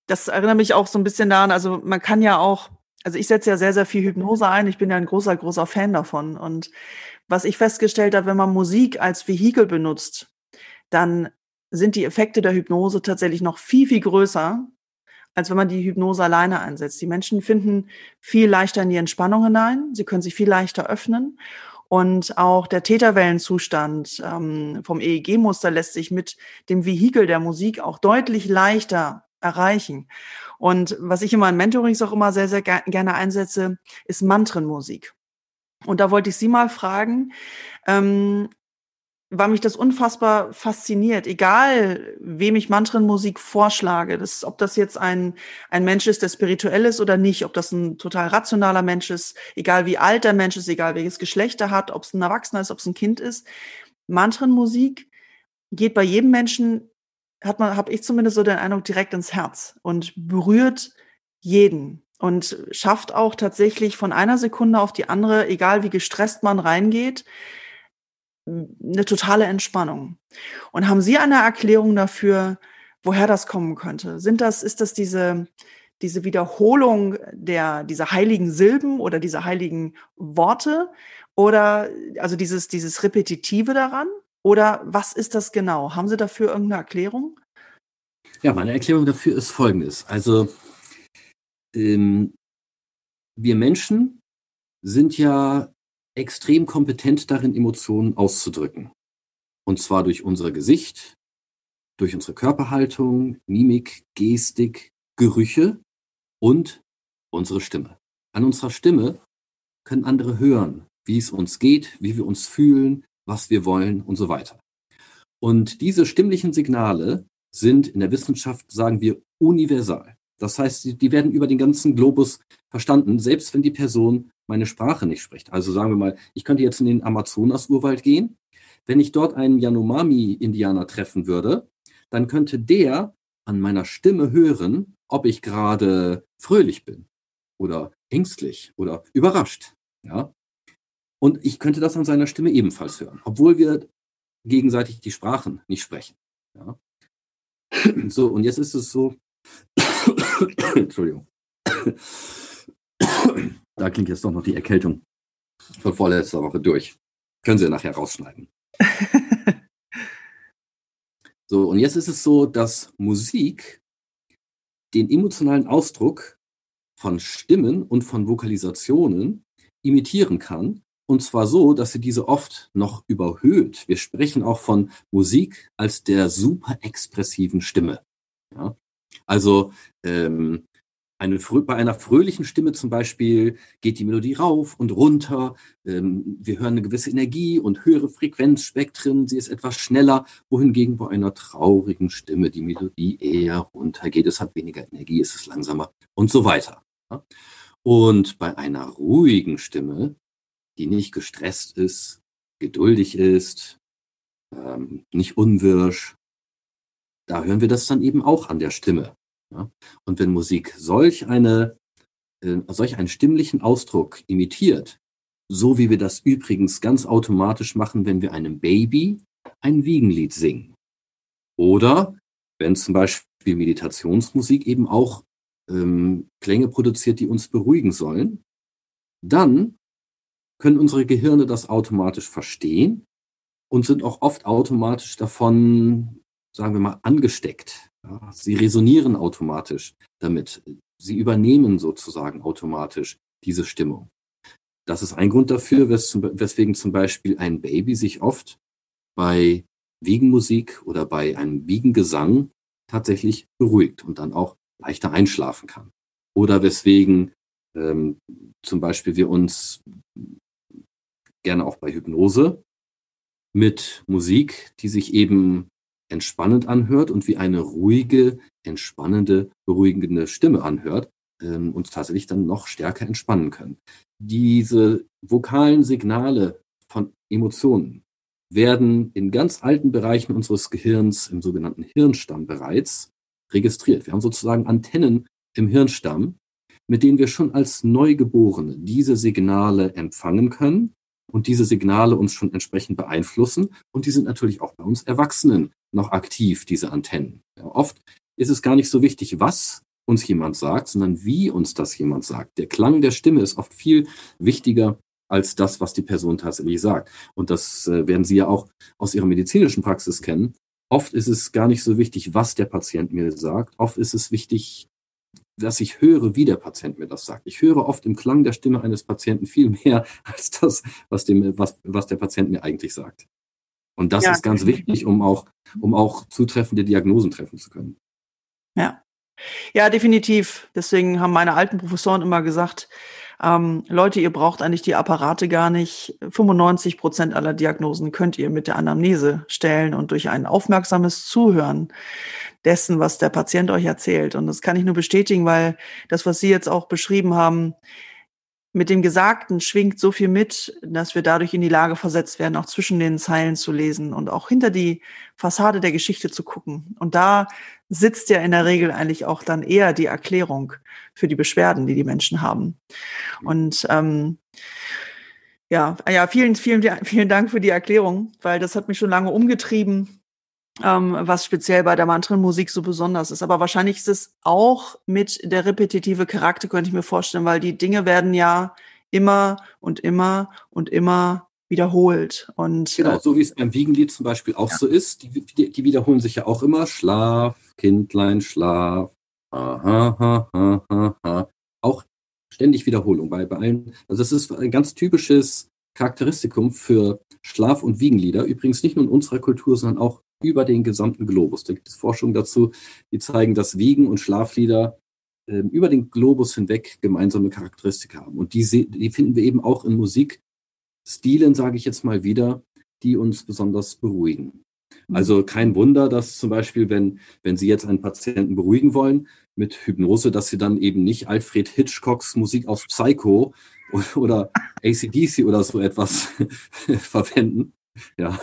das erinnert mich auch so ein bisschen daran, also man kann ja auch, also ich setze ja sehr, sehr viel Hypnose ein. Ich bin ja ein großer, großer Fan davon. Und was ich festgestellt habe, wenn man Musik als Vehikel benutzt, dann sind die Effekte der Hypnose tatsächlich noch viel, viel größer, als wenn man die Hypnose alleine einsetzt. Die Menschen finden viel leichter in die Entspannung hinein. Sie können sich viel leichter öffnen. Und auch der Theta-Wellenzustand ähm, vom E E G-Muster lässt sich mit dem Vehikel der Musik auch deutlich leichter erreichen. Und was ich in meinen Mentorings auch immer sehr, sehr ger- gerne einsetze, ist Mantrenmusik. Und da wollte ich Sie mal fragen, ähm, weil mich das unfassbar fasziniert, egal wem ich Mantrenmusik vorschlage, das, ob das jetzt ein, ein Mensch ist, der spirituell ist oder nicht, ob das ein total rationaler Mensch ist, egal wie alt der Mensch ist, egal welches Geschlecht er hat, ob es ein Erwachsener ist, ob es ein Kind ist. Mantrenmusik geht bei jedem Menschen, hat man, habe ich zumindest so den Eindruck, direkt ins Herz und berührt jeden. Und schafft auch tatsächlich von einer Sekunde auf die andere, egal wie gestresst man reingeht, eine totale Entspannung. Und haben Sie eine Erklärung dafür, woher das kommen könnte? Sind das, ist das diese, diese Wiederholung der, dieser heiligen Silben oder dieser heiligen Worte? Oder also dieses, dieses Repetitive daran? Oder was ist das genau? Haben Sie dafür irgendeine Erklärung? Ja, meine Erklärung dafür ist folgendes. Also wir Menschen sind ja extrem kompetent darin, Emotionen auszudrücken. Und zwar durch unser Gesicht, durch unsere Körperhaltung, Mimik, Gestik, Gerüche und unsere Stimme. An unserer Stimme können andere hören, wie es uns geht, wie wir uns fühlen, was wir wollen und so weiter. Und diese stimmlichen Signale sind in der Wissenschaft, sagen wir, universal. Das heißt, die werden über den ganzen Globus verstanden, selbst wenn die Person meine Sprache nicht spricht. Also sagen wir mal, ich könnte jetzt in den Amazonas-Urwald gehen. Wenn ich dort einen Yanomami-Indianer treffen würde, dann könnte der an meiner Stimme hören, ob ich gerade fröhlich bin oder ängstlich oder überrascht. Ja? Und ich könnte das an seiner Stimme ebenfalls hören, obwohl wir gegenseitig die Sprachen nicht sprechen. Ja? So, und jetzt ist es so, Entschuldigung. Da klingt jetzt doch noch die Erkältung von vorletzter Woche durch. Können Sie nachher rausschneiden. So, und jetzt ist es so, dass Musik den emotionalen Ausdruck von Stimmen und von Vokalisationen imitieren kann. Und zwar so, dass sie diese oft noch überhöht. Wir sprechen auch von Musik als der super expressiven Stimme. Ja. Also ähm, eine, bei einer fröhlichen Stimme zum Beispiel geht die Melodie rauf und runter. Ähm, wir hören eine gewisse Energie und höhere Frequenzspektren. Sie ist etwas schneller, wohingegen bei einer traurigen Stimme die Melodie eher runtergeht. Es hat weniger Energie, es ist langsamer und so weiter. Ja? Und bei einer ruhigen Stimme, die nicht gestresst ist, geduldig ist, ähm, nicht unwirsch, da hören wir das dann eben auch an der Stimme. Ja? Und wenn Musik solch, eine, äh, solch einen stimmlichen Ausdruck imitiert, so wie wir das übrigens ganz automatisch machen, wenn wir einem Baby ein Wiegenlied singen. Oder wenn zum Beispiel Meditationsmusik eben auch ähm, Klänge produziert, die uns beruhigen sollen, dann können unsere Gehirne das automatisch verstehen und sind auch oft automatisch davon, sagen wir mal, angesteckt. Ja, sie resonieren automatisch damit. Sie übernehmen sozusagen automatisch diese Stimmung. Das ist ein Grund dafür, wes- weswegen zum Beispiel ein Baby sich oft bei Wiegenmusik oder bei einem Wiegengesang tatsächlich beruhigt und dann auch leichter einschlafen kann. Oder weswegen ähm, zum Beispiel wir uns gerne auch bei Hypnose mit Musik, die sich eben entspannend anhört und wie eine ruhige, entspannende, beruhigende Stimme anhört, ähm, uns tatsächlich dann noch stärker entspannen können. Diese vokalen Signale von Emotionen werden in ganz alten Bereichen unseres Gehirns, im sogenannten Hirnstamm, bereits registriert. Wir haben sozusagen Antennen im Hirnstamm, mit denen wir schon als Neugeborene diese Signale empfangen können und diese Signale uns schon entsprechend beeinflussen. Und die sind natürlich auch bei uns Erwachsenen noch aktiv, diese Antennen. Ja, oft ist es gar nicht so wichtig, was uns jemand sagt, sondern wie uns das jemand sagt. Der Klang der Stimme ist oft viel wichtiger als das, was die Person tatsächlich sagt. Und das äh, werden Sie ja auch aus Ihrer medizinischen Praxis kennen. Oft ist es gar nicht so wichtig, was der Patient mir sagt. Oft ist es wichtig, dass ich höre, wie der Patient mir das sagt. Ich höre oft im Klang der Stimme eines Patienten viel mehr als das, was, dem, was, was der Patient mir eigentlich sagt. Und das ja. ist ganz wichtig, um auch, um auch zutreffende Diagnosen treffen zu können. Ja, ja, definitiv. Deswegen haben meine alten Professoren immer gesagt, ähm, Leute, ihr braucht eigentlich die Apparate gar nicht. fünfundneunzig Prozent aller Diagnosen könnt ihr mit der Anamnese stellen und durch ein aufmerksames Zuhören dessen, was der Patient euch erzählt. Und das kann ich nur bestätigen, weil das, was Sie jetzt auch beschrieben haben, mit dem Gesagten schwingt so viel mit, dass wir dadurch in die Lage versetzt werden, auch zwischen den Zeilen zu lesen und auch hinter die Fassade der Geschichte zu gucken. Und da sitzt ja in der Regel eigentlich auch dann eher die Erklärung für die Beschwerden, die die Menschen haben. Und ähm, ja, ja, vielen, vielen, vielen Dank für die Erklärung, weil das hat mich schon lange umgetrieben, ähm, was speziell bei der Mantrenmusik so besonders ist. Aber wahrscheinlich ist es auch mit der repetitive Charakter, könnte ich mir vorstellen, weil die Dinge werden ja immer und immer und immer wiederholt. Und, genau, so wie es beim Wiegenlied zum Beispiel auch ja. so ist. Die, die, die wiederholen sich ja auch immer. Schlaf, Kindlein, Schlaf. Aha, ha, ha, ha, ha. Auch ständig Wiederholung bei, bei allen. Also es ist ein ganz typisches Charakteristikum für Schlaf- und Wiegenlieder. Übrigens nicht nur in unserer Kultur, sondern auch über den gesamten Globus. Da gibt es Forschungen dazu, die zeigen, dass Wiegen- und Schlaflieder äh, über den Globus hinweg gemeinsame Charakteristik haben. Und die, se- die finden wir eben auch in Musik. Stilen, sage ich jetzt mal wieder, die uns besonders beruhigen. Also kein Wunder, dass zum Beispiel, wenn, wenn Sie jetzt einen Patienten beruhigen wollen mit Hypnose, dass Sie dann eben nicht Alfred Hitchcocks Musik aus Psycho oder A C D C oder so etwas verwenden, ja,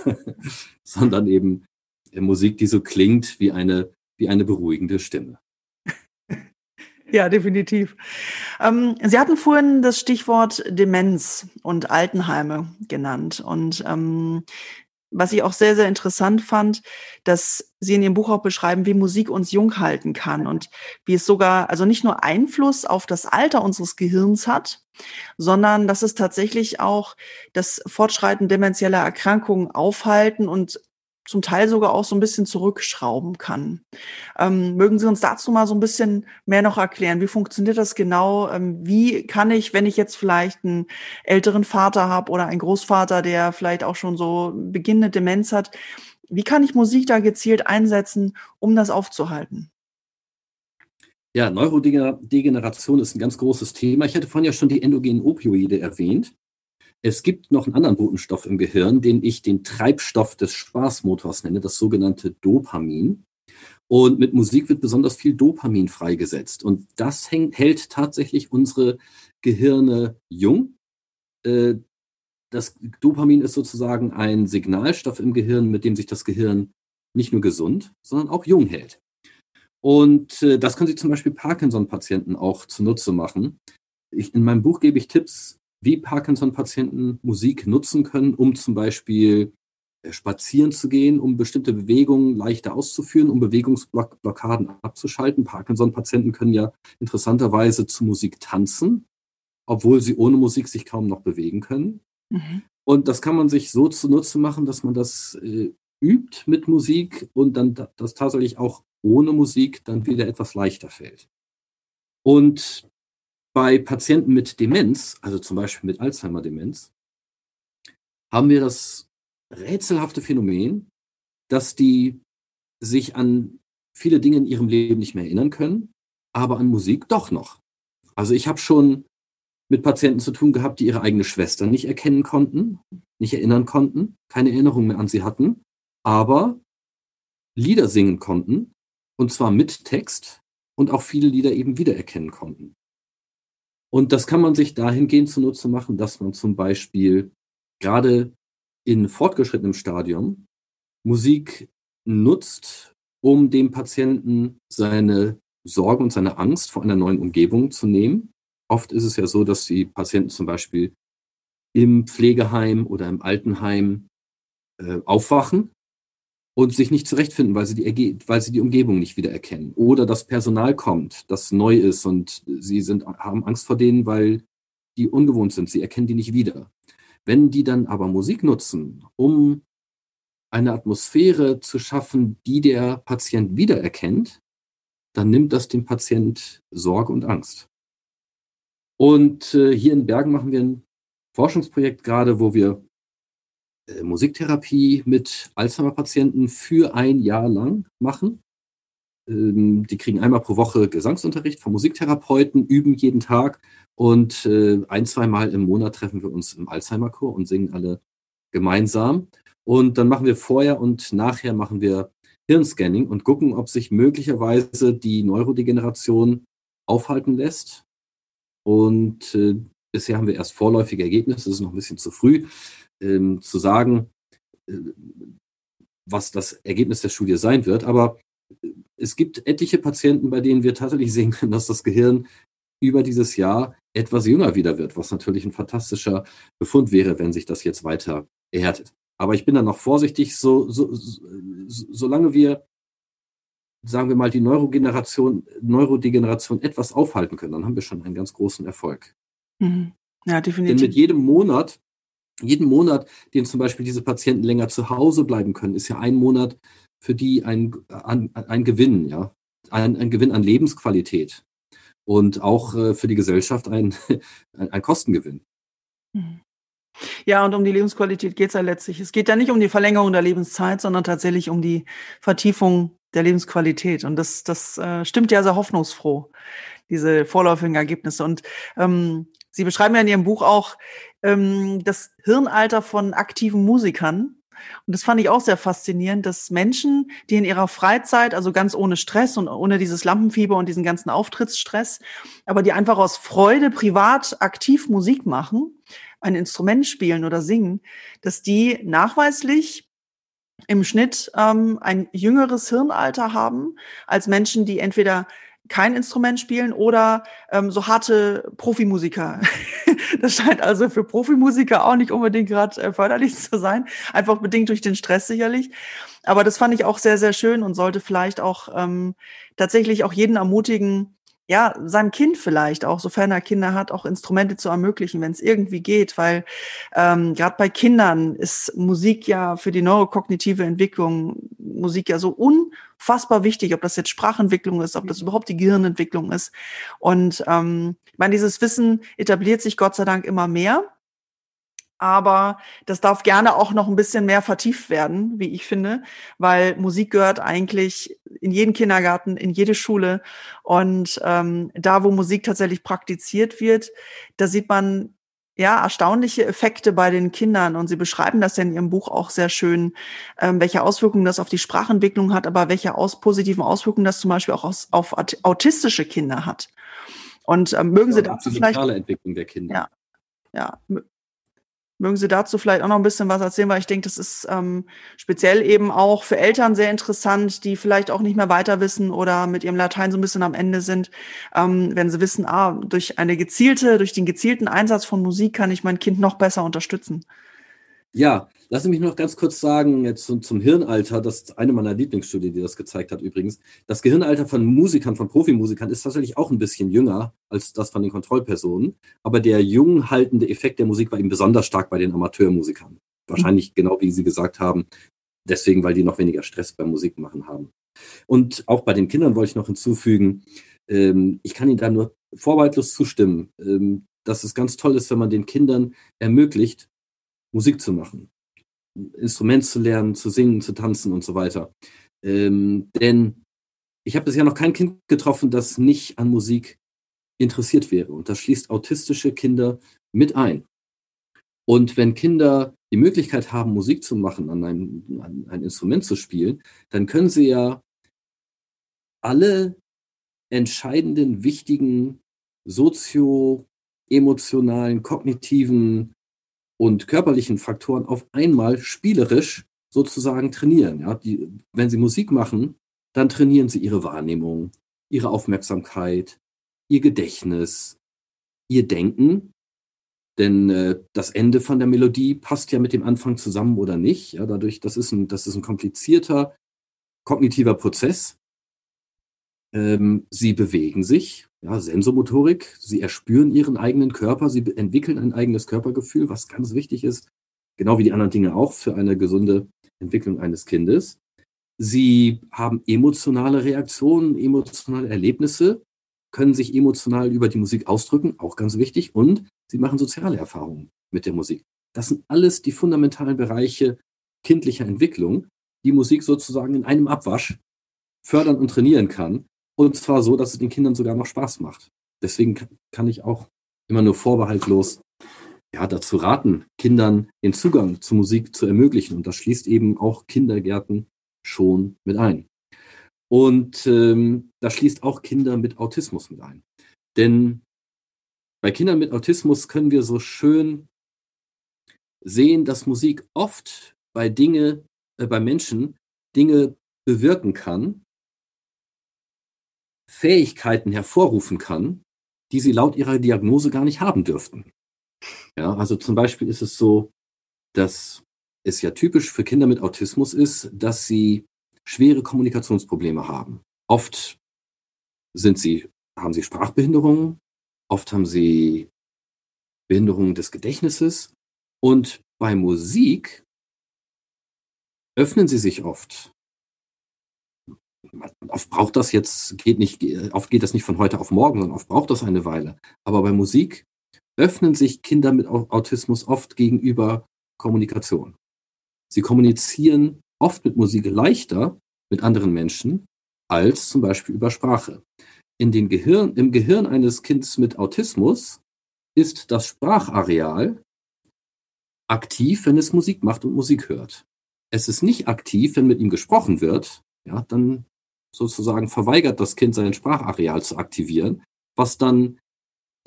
sondern eben Musik, die so klingt wie eine, wie eine beruhigende Stimme. Ja, definitiv. Ähm, Sie hatten vorhin das Stichwort Demenz und Altenheime genannt. Und ähm, was ich auch sehr, sehr interessant fand, dass Sie in Ihrem Buch auch beschreiben, wie Musik uns jung halten kann und wie es sogar, also nicht nur Einfluss auf das Alter unseres Gehirns hat, sondern dass es tatsächlich auch das Fortschreiten demenzieller Erkrankungen aufhalten und zum Teil sogar auch so ein bisschen zurückschrauben kann. Ähm, mögen Sie uns dazu mal so ein bisschen mehr noch erklären? Wie funktioniert das genau? Ähm, wie kann ich, wenn ich jetzt vielleicht einen älteren Vater habe oder einen Großvater, der vielleicht auch schon so beginnende Demenz hat, wie kann ich Musik da gezielt einsetzen, um das aufzuhalten? Ja, Neurodegeneration ist ein ganz großes Thema. Ich hatte vorhin ja schon die endogenen Opioide erwähnt. Es gibt noch einen anderen Botenstoff im Gehirn, den ich den Treibstoff des Spaßmotors nenne, das sogenannte Dopamin. Und mit Musik wird besonders viel Dopamin freigesetzt. Und das hängt, hält tatsächlich unsere Gehirne jung. Das Dopamin ist sozusagen ein Signalstoff im Gehirn, mit dem sich das Gehirn nicht nur gesund, sondern auch jung hält. Und das können Sie zum Beispiel Parkinson-Patienten auch zunutze machen. Ich, in meinem Buch gebe ich Tipps, wie Parkinson-Patienten Musik nutzen können, um zum Beispiel spazieren zu gehen, um bestimmte Bewegungen leichter auszuführen, um Bewegungsblockaden abzuschalten. Parkinson-Patienten können ja interessanterweise zu Musik tanzen, obwohl sie ohne Musik sich kaum noch bewegen können. Mhm. Und das kann man sich so zunutze machen, dass man das äh, übt mit Musik und dann das tatsächlich auch ohne Musik dann wieder etwas leichter fällt. Und bei Patienten mit Demenz, also zum Beispiel mit Alzheimer-Demenz, haben wir das rätselhafte Phänomen, dass die sich an viele Dinge in ihrem Leben nicht mehr erinnern können, aber an Musik doch noch. Also ich habe schon mit Patienten zu tun gehabt, die ihre eigene Schwester nicht erkennen konnten, nicht erinnern konnten, keine Erinnerung mehr an sie hatten, aber Lieder singen konnten, und zwar mit Text und auch viele Lieder eben wiedererkennen konnten. Und das kann man sich dahingehend zunutze machen, dass man zum Beispiel gerade in fortgeschrittenem Stadium Musik nutzt, um dem Patienten seine Sorgen und seine Angst vor einer neuen Umgebung zu nehmen. Oft ist es ja so, dass die Patienten zum Beispiel im Pflegeheim oder im Altenheim äh, aufwachen und sich nicht zurechtfinden, weil sie die, weil sie die Umgebung nicht wiedererkennen. Oder das Personal kommt, das neu ist und sie sind, haben Angst vor denen, weil die ungewohnt sind. Sie erkennen die nicht wieder. Wenn die dann aber Musik nutzen, um eine Atmosphäre zu schaffen, die der Patient wiedererkennt, dann nimmt das dem Patient Sorge und Angst. Und äh, hier in Bergen machen wir ein Forschungsprojekt gerade, wo wir äh, Musiktherapie mit Alzheimer-Patienten für ein Jahr lang machen. Ähm, die kriegen einmal pro Woche Gesangsunterricht vom Musiktherapeuten, üben jeden Tag und äh, ein-, zweimal im Monat treffen wir uns im Alzheimer-Chor und singen alle gemeinsam. Und dann machen wir vorher und nachher machen wir Hirnscanning und gucken, ob sich möglicherweise die Neurodegeneration aufhalten lässt. Und äh, bisher haben wir erst vorläufige Ergebnisse, es ist noch ein bisschen zu früh, ähm, zu sagen, äh, was das Ergebnis der Studie sein wird. Aber äh, es gibt etliche Patienten, bei denen wir tatsächlich sehen können, dass das Gehirn über dieses Jahr etwas jünger wieder wird, was natürlich ein fantastischer Befund wäre, wenn sich das jetzt weiter erhärtet. Aber ich bin da noch vorsichtig, so, so, so, solange wir, sagen wir mal, die Neurogeneration, Neurodegeneration etwas aufhalten können, dann haben wir schon einen ganz großen Erfolg. Mhm. Ja, definitiv. Denn mit jedem Monat, jeden Monat, den zum Beispiel diese Patienten länger zu Hause bleiben können, ist ja ein Monat für die ein, ein, ein Gewinn, ja, ein, ein Gewinn an Lebensqualität und auch äh, für die Gesellschaft ein, ein, ein Kostengewinn. Mhm. Ja, und um die Lebensqualität geht es ja letztlich. Es geht ja nicht um die Verlängerung der Lebenszeit, sondern tatsächlich um die Vertiefung der Lebensqualität. Und das, das äh, stimmt ja sehr hoffnungsfroh, diese vorläufigen Ergebnisse. Und ähm, Sie beschreiben ja in Ihrem Buch auch ähm, das Hirnalter von aktiven Musikern. Und das fand ich auch sehr faszinierend, dass Menschen, die in ihrer Freizeit, also ganz ohne Stress und ohne dieses Lampenfieber und diesen ganzen Auftrittsstress, aber die einfach aus Freude privat aktiv Musik machen, ein Instrument spielen oder singen, dass die nachweislich im Schnitt ähm, ein jüngeres Hirnalter haben als Menschen, die entweder kein Instrument spielen oder ähm, so harte Profimusiker. Das scheint also für Profimusiker auch nicht unbedingt gerade äh, förderlich zu sein, einfach bedingt durch den Stress sicherlich. Aber das fand ich auch sehr, sehr schön und sollte vielleicht auch ähm, tatsächlich auch jeden ermutigen, ja, seinem Kind vielleicht auch, sofern er Kinder hat, auch Instrumente zu ermöglichen, wenn es irgendwie geht, weil ähm, gerade bei Kindern ist Musik ja für die neurokognitive Entwicklung, Musik ja so unfassbar wichtig, ob das jetzt Sprachentwicklung ist, ob das überhaupt die Gehirnentwicklung ist. Und ähm, ich meine, dieses Wissen etabliert sich Gott sei Dank immer mehr, aber das darf gerne auch noch ein bisschen mehr vertieft werden, wie ich finde, weil Musik gehört eigentlich in jeden Kindergarten, in jede Schule. Und ähm, da, wo Musik tatsächlich praktiziert wird, da sieht man ja erstaunliche Effekte bei den Kindern. Und Sie beschreiben das ja in Ihrem Buch auch sehr schön, ähm, welche Auswirkungen das auf die Sprachentwicklung hat, aber welche aus, positiven Auswirkungen das zum Beispiel auch aus, auf autistische Kinder hat. Und ähm, mögen Sie dazu vielleicht... Die soziale Entwicklung der Kinder. Ja, ja. Mögen Sie dazu vielleicht auch noch ein bisschen was erzählen, weil ich denke, das ist ähm, speziell eben auch für Eltern sehr interessant, die vielleicht auch nicht mehr weiter wissen oder mit ihrem Latein so ein bisschen am Ende sind, ähm, wenn sie wissen, ah, durch eine gezielte, durch den gezielten Einsatz von Musik kann ich mein Kind noch besser unterstützen. Ja, lassen Sie mich noch ganz kurz sagen, jetzt zum, zum Hirnalter, das ist eine meiner Lieblingsstudien, die das gezeigt hat übrigens, das Gehirnalter von Musikern, von Profimusikern ist tatsächlich auch ein bisschen jünger als das von den Kontrollpersonen, aber der jung haltende Effekt der Musik war eben besonders stark bei den Amateurmusikern. Wahrscheinlich genau, wie Sie gesagt haben, deswegen, weil die noch weniger Stress beim Musikmachen haben. Und auch bei den Kindern wollte ich noch hinzufügen, ähm, ich kann Ihnen da nur vorbehaltlos zustimmen, ähm, dass es ganz toll ist, wenn man den Kindern ermöglicht, Musik zu machen, Instrument zu lernen, zu singen, zu tanzen und so weiter. Ähm, denn ich habe bisher noch kein Kind getroffen, das nicht an Musik interessiert wäre. Und das schließt autistische Kinder mit ein. Und wenn Kinder die Möglichkeit haben, Musik zu machen, an einem, an ein Instrument zu spielen, dann können sie ja alle entscheidenden, wichtigen, sozio-emotionalen, kognitiven und körperlichen Faktoren auf einmal spielerisch sozusagen trainieren. Ja, die, wenn sie Musik machen, dann trainieren sie ihre Wahrnehmung, ihre Aufmerksamkeit, ihr Gedächtnis, ihr Denken. Denn äh, das Ende von der Melodie passt ja mit dem Anfang zusammen oder nicht. Ja, dadurch, das ist ein, das ist ein komplizierter kognitiver Prozess. Ähm, sie bewegen sich. Ja, Sensomotorik, sie erspüren ihren eigenen Körper, sie entwickeln ein eigenes Körpergefühl, was ganz wichtig ist, genau wie die anderen Dinge auch für eine gesunde Entwicklung eines Kindes. Sie haben emotionale Reaktionen, emotionale Erlebnisse, können sich emotional über die Musik ausdrücken, auch ganz wichtig, und sie machen soziale Erfahrungen mit der Musik. Das sind alles die fundamentalen Bereiche kindlicher Entwicklung, die Musik sozusagen in einem Abwasch fördern und trainieren kann, und zwar so, dass es den Kindern sogar noch Spaß macht. Deswegen kann ich auch immer nur vorbehaltlos ja, dazu raten, Kindern den Zugang zu Musik zu ermöglichen, und das schließt eben auch Kindergärten schon mit ein. Und ähm, das schließt auch Kinder mit Autismus mit ein. Denn bei Kindern mit Autismus können wir so schön sehen, dass Musik oft bei, Dinge, äh, bei Menschen Dinge bewirken kann, Fähigkeiten hervorrufen kann, die sie laut ihrer Diagnose gar nicht haben dürften. Ja, also zum Beispiel ist es so, dass es ja typisch für Kinder mit Autismus ist, dass sie schwere Kommunikationsprobleme haben. Oft sind sie, haben sie Sprachbehinderungen, oft haben sie Behinderungen des Gedächtnisses, und bei Musik öffnen sie sich oft. Oft braucht das jetzt, geht nicht, oft geht das nicht von heute auf morgen, sondern oft braucht das eine Weile. Aber bei Musik öffnen sich Kinder mit Autismus oft gegenüber Kommunikation. Sie kommunizieren oft mit Musik leichter mit anderen Menschen als zum Beispiel über Sprache. In den Gehirn, im Gehirn eines Kindes mit Autismus ist das Sprachareal aktiv, wenn es Musik macht und Musik hört. Es ist nicht aktiv, wenn mit ihm gesprochen wird, ja, dann sozusagen verweigert das Kind sein Sprachareal zu aktivieren, was dann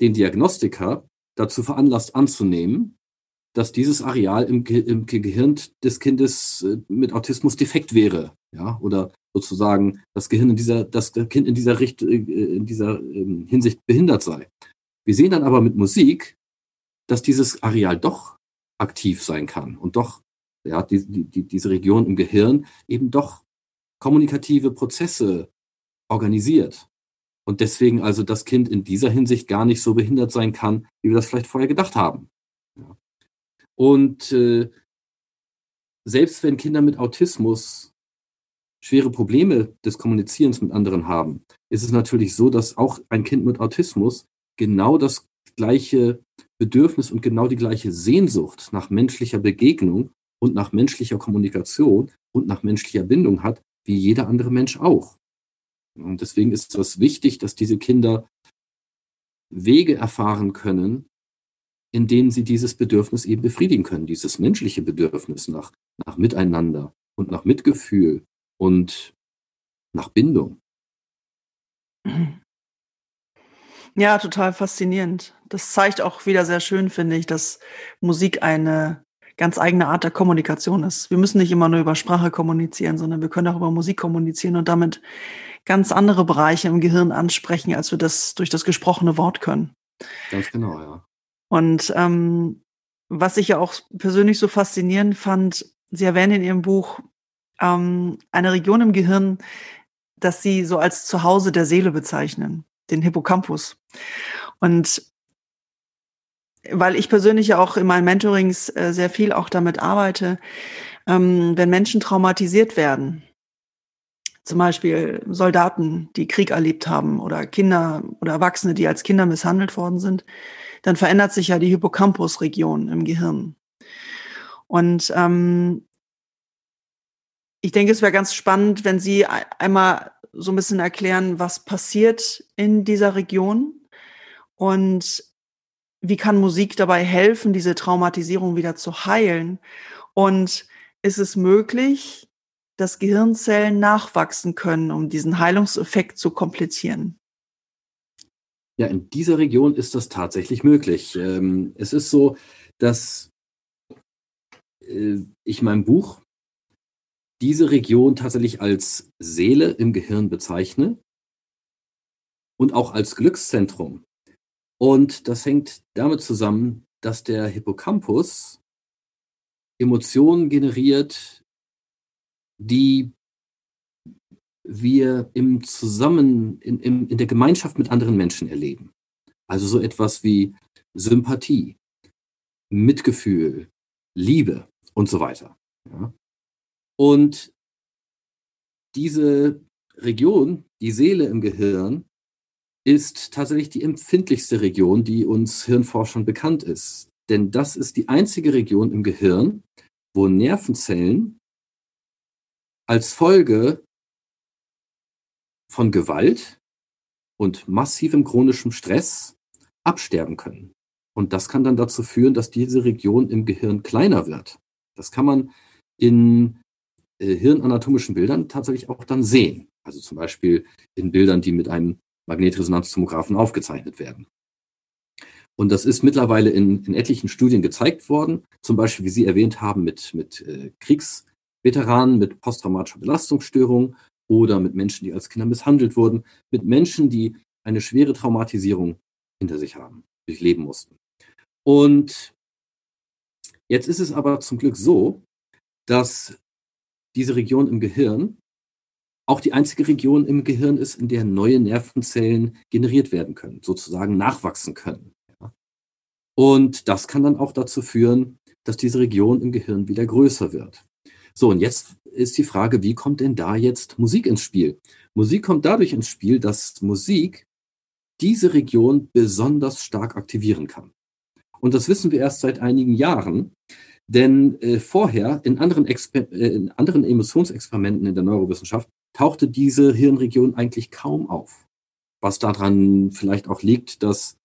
den Diagnostiker dazu veranlasst anzunehmen, dass dieses Areal im, Ge- im Gehirn des Kindes mit Autismus defekt wäre, ja, oder sozusagen das Gehirn in dieser, das Kind in dieser Richt- in dieser Hinsicht behindert sei. Wir sehen dann aber mit Musik, dass dieses Areal doch aktiv sein kann und doch, ja, die, die, diese Region im Gehirn eben doch kommunikative Prozesse organisiert und deswegen also das Kind in dieser Hinsicht gar nicht so behindert sein kann, wie wir das vielleicht vorher gedacht haben. Ja. Und äh, selbst wenn Kinder mit Autismus schwere Probleme des Kommunizierens mit anderen haben, ist es natürlich so, dass auch ein Kind mit Autismus genau das gleiche Bedürfnis und genau die gleiche Sehnsucht nach menschlicher Begegnung und nach menschlicher Kommunikation und nach menschlicher Bindung hat, wie jeder andere Mensch auch. Und deswegen ist es wichtig, dass diese Kinder Wege erfahren können, in denen sie dieses Bedürfnis eben befriedigen können, dieses menschliche Bedürfnis nach, nach Miteinander und nach Mitgefühl und nach Bindung. Ja, total faszinierend. Das zeigt auch wieder sehr schön, finde ich, dass Musik eine ganz eigene Art der Kommunikation ist. Wir müssen nicht immer nur über Sprache kommunizieren, sondern wir können auch über Musik kommunizieren und damit ganz andere Bereiche im Gehirn ansprechen, als wir das durch das gesprochene Wort können. Ganz genau, ja. Und ähm, was ich ja auch persönlich so faszinierend fand, Sie erwähnen in Ihrem Buch ähm, eine Region im Gehirn, dass Sie so als Zuhause der Seele bezeichnen, den Hippocampus. Und weil ich persönlich ja auch in meinen Mentorings äh, sehr viel auch damit arbeite, ähm, wenn Menschen traumatisiert werden, zum Beispiel Soldaten, die Krieg erlebt haben, oder Kinder oder Erwachsene, die als Kinder misshandelt worden sind, dann verändert sich ja die Hippocampusregion im Gehirn. Und ähm, ich denke, es wäre ganz spannend, wenn Sie einmal so ein bisschen erklären, was passiert in dieser Region und wie kann Musik dabei helfen, diese Traumatisierung wieder zu heilen. Und ist es möglich, dass Gehirnzellen nachwachsen können, um diesen Heilungseffekt zu komplettieren? Ja, in dieser Region ist das tatsächlich möglich. Es ist so, dass ich in meinem Buch diese Region tatsächlich als Seele im Gehirn bezeichne und auch als Glückszentrum. Und das hängt damit zusammen, dass der Hippocampus Emotionen generiert, die wir im Zusammen, in, in, in der Gemeinschaft mit anderen Menschen erleben. Also so etwas wie Sympathie, Mitgefühl, Liebe und so weiter. Ja. Und diese Region, die Seele im Gehirn, ist tatsächlich die empfindlichste Region, die uns Hirnforschern bekannt ist. Denn das ist die einzige Region im Gehirn, wo Nervenzellen als Folge von Gewalt und massivem chronischem Stress absterben können. Und das kann dann dazu führen, dass diese Region im Gehirn kleiner wird. Das kann man in äh, hirnanatomischen Bildern tatsächlich auch dann sehen. Also zum Beispiel in Bildern, die mit einem Magnetresonanztomographen aufgezeichnet werden. Und das ist mittlerweile in, in etlichen Studien gezeigt worden, zum Beispiel, wie Sie erwähnt haben, mit, mit äh, Kriegsveteranen, mit posttraumatischer Belastungsstörung oder mit Menschen, die als Kinder misshandelt wurden, mit Menschen, die eine schwere Traumatisierung hinter sich haben, durchleben mussten. Und jetzt ist es aber zum Glück so, dass diese Region im Gehirn auch die einzige Region im Gehirn ist, in der neue Nervenzellen generiert werden können, sozusagen nachwachsen können. Und das kann dann auch dazu führen, dass diese Region im Gehirn wieder größer wird. So, und jetzt ist die Frage, wie kommt denn da jetzt Musik ins Spiel? Musik kommt dadurch ins Spiel, dass Musik diese Region besonders stark aktivieren kann. Und das wissen wir erst seit einigen Jahren, denn äh, vorher in anderen, Exper- äh, in anderen Emotionsexperimenten in der Neurowissenschaft tauchte diese Hirnregion eigentlich kaum auf. Was daran vielleicht auch liegt, dass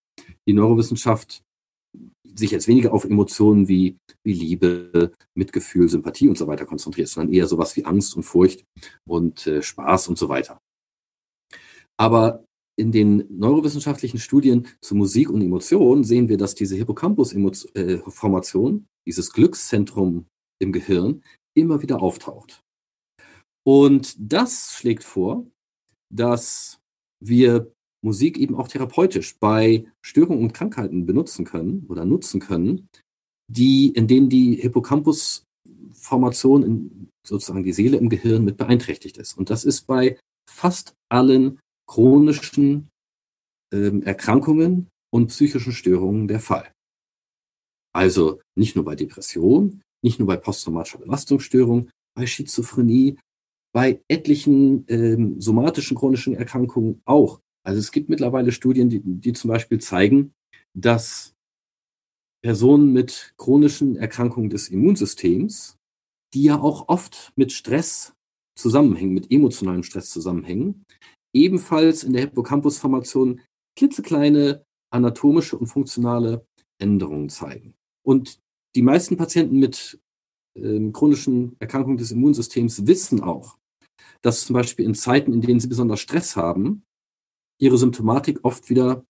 die Neurowissenschaft sich jetzt weniger auf Emotionen wie, wie Liebe, Mitgefühl, Sympathie und so weiter konzentriert, sondern eher sowas wie Angst und Furcht und äh, Spaß und so weiter. Aber in den neurowissenschaftlichen Studien zu Musik und Emotionen sehen wir, dass diese Hippocampus-Formation, dieses Glückszentrum im Gehirn, immer wieder auftaucht. Und das schlägt vor, dass wir Musik eben auch therapeutisch bei Störungen und Krankheiten benutzen können oder nutzen können, die, in denen die Hippocampus-Formation, sozusagen die Seele im Gehirn, mit beeinträchtigt ist. Und das ist bei fast allen chronischen ähm, Erkrankungen und psychischen Störungen der Fall. Also nicht nur bei Depressionen, nicht nur bei posttraumatischer Belastungsstörung, bei Schizophrenie, bei etlichen ähm, somatischen chronischen Erkrankungen auch. Also es gibt mittlerweile Studien, die, die zum Beispiel zeigen, dass Personen mit chronischen Erkrankungen des Immunsystems, die ja auch oft mit Stress zusammenhängen, mit emotionalem Stress zusammenhängen, ebenfalls in der Hippocampus-Formation klitzekleine anatomische und funktionale Änderungen zeigen. Und die meisten Patienten mit äh, chronischen Erkrankungen des Immunsystems wissen auch, dass zum Beispiel in Zeiten, in denen sie besonders Stress haben, ihre Symptomatik oft wieder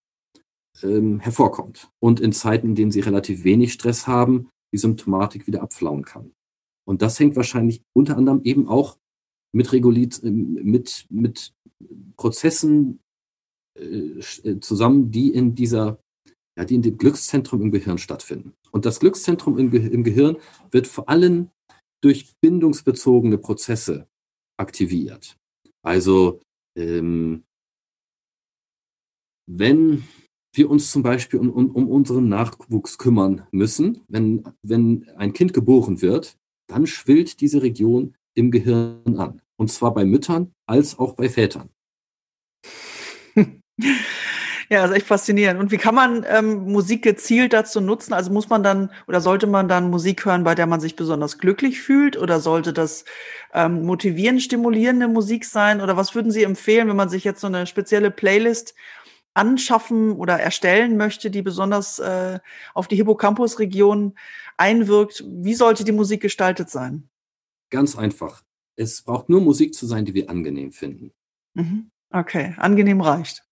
ähm, hervorkommt und in Zeiten, in denen sie relativ wenig Stress haben, die Symptomatik wieder abflauen kann. Und das hängt wahrscheinlich unter anderem eben auch mit, Reguliz- mit, mit Prozessen äh, zusammen, die in, dieser, ja, die in dem Glückszentrum im Gehirn stattfinden. Und das Glückszentrum im, Ge- im Gehirn wird vor allem durch bindungsbezogene Prozesse aktiviert. Also ähm, wenn wir uns zum Beispiel um, um, um unseren Nachwuchs kümmern müssen, wenn, wenn ein Kind geboren wird, dann schwillt diese Region im Gehirn an. Und zwar bei Müttern als auch bei Vätern. Ja, das ist echt faszinierend. Und wie kann man ähm, Musik gezielt dazu nutzen? Also muss man dann oder sollte man dann Musik hören, bei der man sich besonders glücklich fühlt? Oder sollte das ähm, motivierend, stimulierende Musik sein? Oder was würden Sie empfehlen, wenn man sich jetzt so eine spezielle Playlist anschaffen oder erstellen möchte, die besonders äh, auf die Hippocampus-Region einwirkt? Wie sollte die Musik gestaltet sein? Ganz einfach. Es braucht nur Musik zu sein, die wir angenehm finden. Mhm. Okay, angenehm reicht.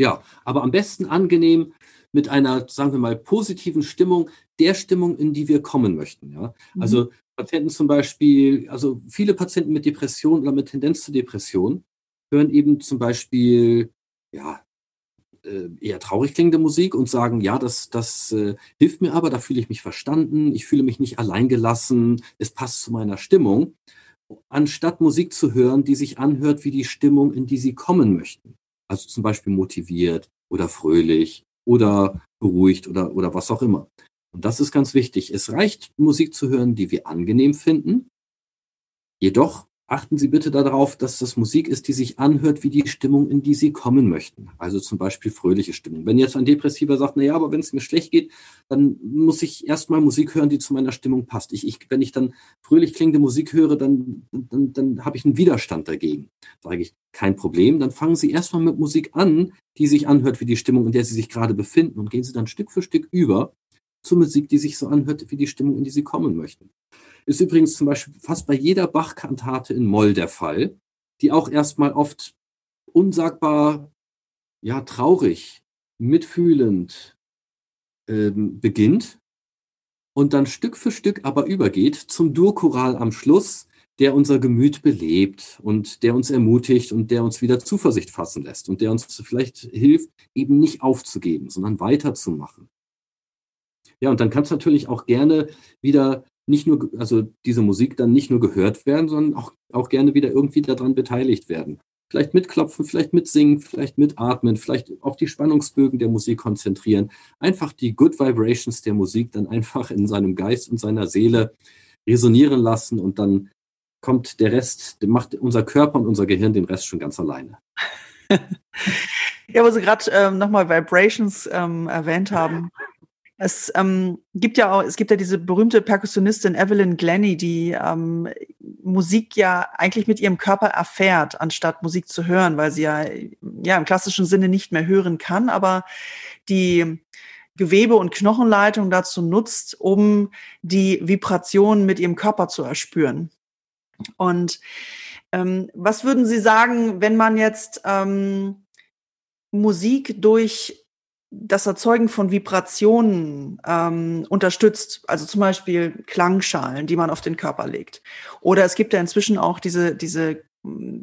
Ja, aber am besten angenehm mit einer, sagen wir mal, positiven Stimmung, der Stimmung, in die wir kommen möchten. Ja? Mhm. Also Patienten zum Beispiel, also viele Patienten mit Depressionen oder mit Tendenz zu Depressionen hören eben zum Beispiel, ja, eher traurig klingende Musik und sagen, ja, das, das äh, hilft mir aber, da fühle ich mich verstanden, ich fühle mich nicht alleingelassen, es passt zu meiner Stimmung, anstatt Musik zu hören, die sich anhört wie die Stimmung, in die sie kommen möchten. Also zum Beispiel motiviert oder fröhlich oder beruhigt oder, oder was auch immer. Und das ist ganz wichtig. Es reicht, Musik zu hören, die wir angenehm finden, jedoch achten Sie bitte darauf, dass das Musik ist, die sich anhört wie die Stimmung, in die Sie kommen möchten. Also zum Beispiel fröhliche Stimmung. Wenn jetzt ein Depressiver sagt, naja, aber wenn es mir schlecht geht, dann muss ich erstmal Musik hören, die zu meiner Stimmung passt. Ich, ich, wenn ich dann fröhlich klingende Musik höre, dann, dann, dann habe ich einen Widerstand dagegen. Sage ich, kein Problem. Dann fangen Sie erstmal mit Musik an, die sich anhört wie die Stimmung, in der Sie sich gerade befinden, und gehen Sie dann Stück für Stück über zur Musik, die sich so anhört wie die Stimmung, in die Sie kommen möchten. Ist übrigens zum Beispiel fast bei jeder Bach-Kantate in Moll der Fall, die auch erstmal oft unsagbar, ja, traurig, mitfühlend ähm, beginnt und dann Stück für Stück aber übergeht zum Dur-Choral am Schluss, der unser Gemüt belebt und der uns ermutigt und der uns wieder Zuversicht fassen lässt und der uns vielleicht hilft, eben nicht aufzugeben, sondern weiterzumachen. Ja, und dann kann es natürlich auch gerne wieder nicht nur, also diese Musik dann nicht nur gehört werden, sondern auch, auch gerne wieder irgendwie daran beteiligt werden. Vielleicht mitklopfen, vielleicht mitsingen, vielleicht mitatmen, vielleicht auf die Spannungsbögen der Musik konzentrieren. Einfach die Good Vibrations der Musik dann einfach in seinem Geist und seiner Seele resonieren lassen, und dann kommt der Rest, macht unser Körper und unser Gehirn den Rest schon ganz alleine. Ja, aber so gerade ähm, nochmal Vibrations ähm, erwähnt haben. Es ähm, gibt ja auch, es gibt ja diese berühmte Perkussionistin Evelyn Glennie, die ähm, Musik ja eigentlich mit ihrem Körper erfährt, anstatt Musik zu hören, weil sie ja, ja im klassischen Sinne nicht mehr hören kann, aber die Gewebe- und Knochenleitung dazu nutzt, um die Vibrationen mit ihrem Körper zu erspüren. Und ähm, was würden Sie sagen, wenn man jetzt ähm, Musik durch das Erzeugen von Vibrationen ähm, unterstützt, also zum Beispiel Klangschalen, die man auf den Körper legt. Oder es gibt ja inzwischen auch diese, diese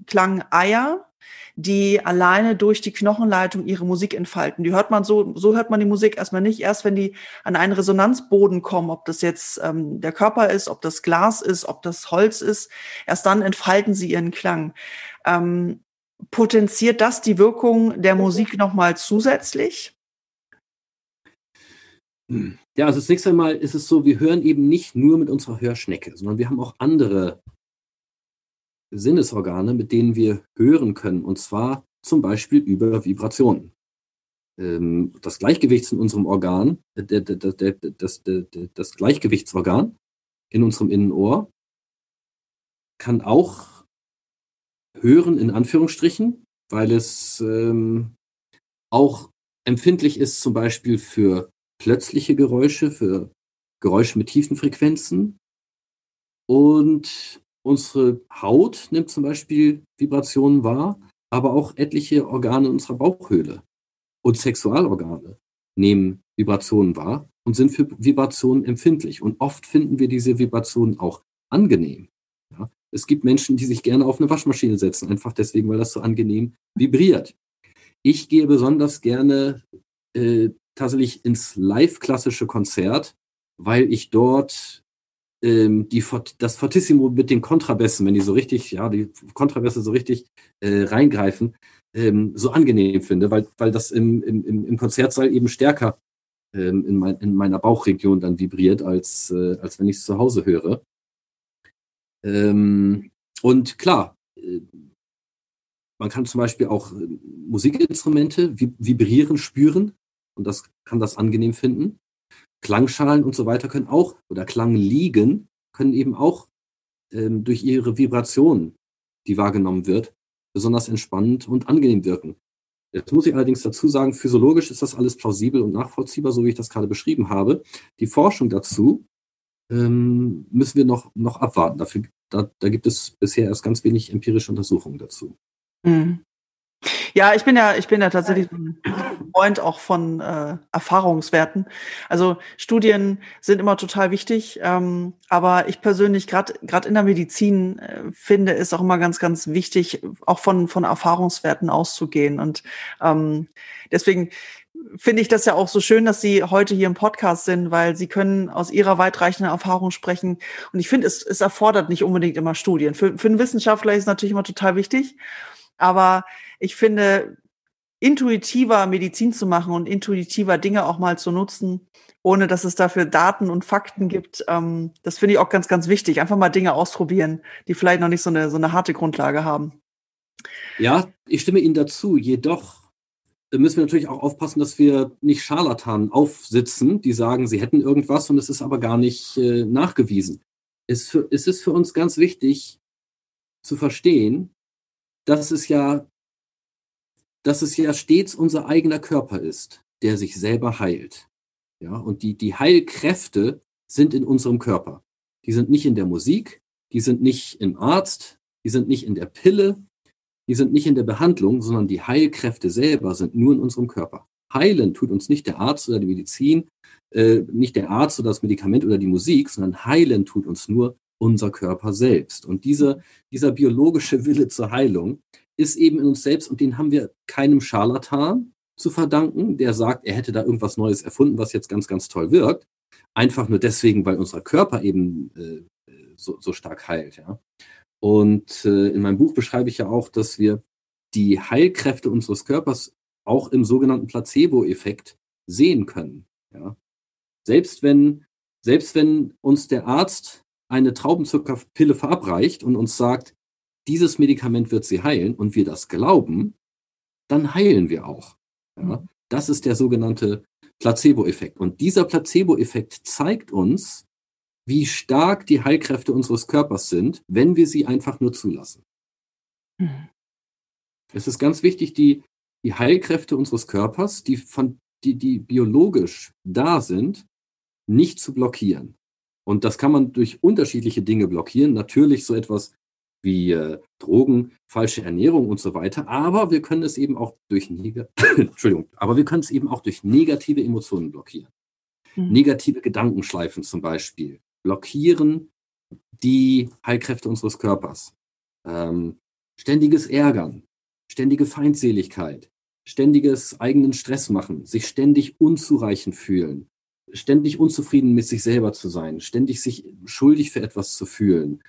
Klangeier, die alleine durch die Knochenleitung ihre Musik entfalten. Die hört man so, so hört man die Musik erstmal nicht, erst wenn die an einen Resonanzboden kommen, ob das jetzt ähm, der Körper ist, ob das Glas ist, ob das Holz ist, erst dann entfalten sie ihren Klang. Ähm, potenziert das die Wirkung der Musik nochmal zusätzlich? Ja, also zunächst einmal ist es so, wir hören eben nicht nur mit unserer Hörschnecke, sondern wir haben auch andere Sinnesorgane, mit denen wir hören können, und zwar zum Beispiel über Vibrationen. Das Gleichgewichts in unserem Organ, das, das, das Gleichgewichtsorgan in unserem Innenohr kann auch hören, in Anführungsstrichen, weil es auch empfindlich ist, zum Beispiel für plötzliche Geräusche, für Geräusche mit tiefen Frequenzen. Und unsere Haut nimmt zum Beispiel Vibrationen wahr, aber auch etliche Organe unserer Bauchhöhle und Sexualorgane nehmen Vibrationen wahr und sind für Vibrationen empfindlich. Und oft finden wir diese Vibrationen auch angenehm. Ja, es gibt Menschen, die sich gerne auf eine Waschmaschine setzen, einfach deswegen, weil das so angenehm vibriert. Ich gehe besonders gerne äh, tatsächlich ins live-klassische Konzert, weil ich dort ähm, die, das Fortissimo mit den Kontrabässen, wenn die so richtig, ja, die Kontrabässe so richtig äh, reingreifen, ähm, so angenehm finde, weil, weil das im, im, im Konzertsaal eben stärker ähm, in, mein, in meiner Bauchregion dann vibriert, als, äh, als wenn ich es zu Hause höre. Ähm, und klar, äh, man kann zum Beispiel auch Musikinstrumente vibrieren, spüren, und das kann das angenehm finden. Klangschalen und so weiter können auch, oder Klangliegen können eben auch ähm, durch ihre Vibration, die wahrgenommen wird, besonders entspannend und angenehm wirken. Jetzt muss ich allerdings dazu sagen, physiologisch ist das alles plausibel und nachvollziehbar, so wie ich das gerade beschrieben habe. Die Forschung dazu ähm, müssen wir noch, noch abwarten. Dafür, da, da gibt es bisher erst ganz wenig empirische Untersuchungen dazu. Mhm. Ja, ich bin ja, ich bin ja tatsächlich ein Freund auch von äh, Erfahrungswerten. Also Studien sind immer total wichtig, ähm, aber ich persönlich gerade gerade in der Medizin äh, finde es auch immer ganz, ganz wichtig, auch von von Erfahrungswerten auszugehen. Und ähm, deswegen finde ich das ja auch so schön, dass Sie heute hier im Podcast sind, weil Sie können aus Ihrer weitreichenden Erfahrung sprechen. Und ich finde, es, es erfordert nicht unbedingt immer Studien. Für, für einen Wissenschaftler ist es natürlich immer total wichtig. Aber ich finde, intuitiver Medizin zu machen und intuitiver Dinge auch mal zu nutzen, ohne dass es dafür Daten und Fakten gibt. Ähm, das finde ich auch ganz, ganz wichtig. Einfach mal Dinge ausprobieren, die vielleicht noch nicht so eine, so eine harte Grundlage haben. Ja, ich stimme Ihnen dazu. Jedoch müssen wir natürlich auch aufpassen, dass wir nicht Scharlatanen aufsitzen, die sagen, sie hätten irgendwas und es ist aber gar nicht äh, nachgewiesen. Es, für, es ist für uns ganz wichtig zu verstehen, dass es ja dass es ja stets unser eigener Körper ist, der sich selber heilt. Ja, und die, die Heilkräfte sind in unserem Körper. Die sind nicht in der Musik, die sind nicht im Arzt, die sind nicht in der Pille, die sind nicht in der Behandlung, sondern die Heilkräfte selber sind nur in unserem Körper. Heilen tut uns nicht der Arzt oder die Medizin, äh, nicht der Arzt oder das Medikament oder die Musik, sondern heilen tut uns nur unser Körper selbst. Und diese, dieser biologische Wille zur Heilung ist eben in uns selbst und den haben wir keinem Scharlatan zu verdanken, der sagt, er hätte da irgendwas Neues erfunden, was jetzt ganz, ganz toll wirkt. Einfach nur deswegen, weil unser Körper eben äh, so, so stark heilt. Ja. Und äh, in meinem Buch beschreibe ich ja auch, dass wir die Heilkräfte unseres Körpers auch im sogenannten Placebo-Effekt sehen können. Ja. Selbst wenn, selbst wenn uns der Arzt eine Traubenzuckerpille verabreicht und uns sagt, dieses Medikament wird sie heilen und wir das glauben, dann heilen wir auch. Ja, das ist der sogenannte Placebo-Effekt. Und dieser Placebo-Effekt zeigt uns, wie stark die Heilkräfte unseres Körpers sind, wenn wir sie einfach nur zulassen. Mhm. Es ist ganz wichtig, die, die Heilkräfte unseres Körpers, die, von, die, die biologisch da sind, nicht zu blockieren. Und das kann man durch unterschiedliche Dinge blockieren. Natürlich so etwas wie äh, Drogen, falsche Ernährung und so weiter, aber wir können es eben auch durch neg- Entschuldigung, aber wir können es eben auch durch negative Emotionen blockieren. Mhm. Negative Gedankenschleifen zum Beispiel blockieren die Heilkräfte unseres Körpers. Ähm, ständiges Ärgern, ständige Feindseligkeit, ständiges eigenen Stress machen, sich ständig unzureichend fühlen, ständig unzufrieden mit sich selber zu sein, ständig sich schuldig für etwas zu fühlen,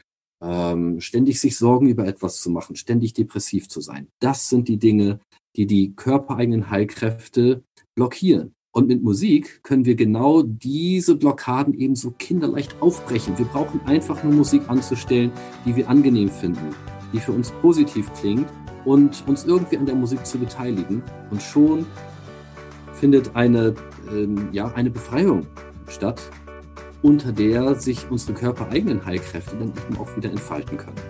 Ähm, ständig sich Sorgen über etwas zu machen, ständig depressiv zu sein. Das sind die Dinge, die die körpereigenen Heilkräfte blockieren. Und mit Musik können wir genau diese Blockaden eben so kinderleicht aufbrechen. Wir brauchen einfach nur Musik anzustellen, die wir angenehm finden, die für uns positiv klingt und uns irgendwie an der Musik zu beteiligen. Und schon findet eine, ähm, ja, eine Befreiung statt, unter der sich unsere körpereigenen Heilkräfte dann eben auch wieder entfalten können.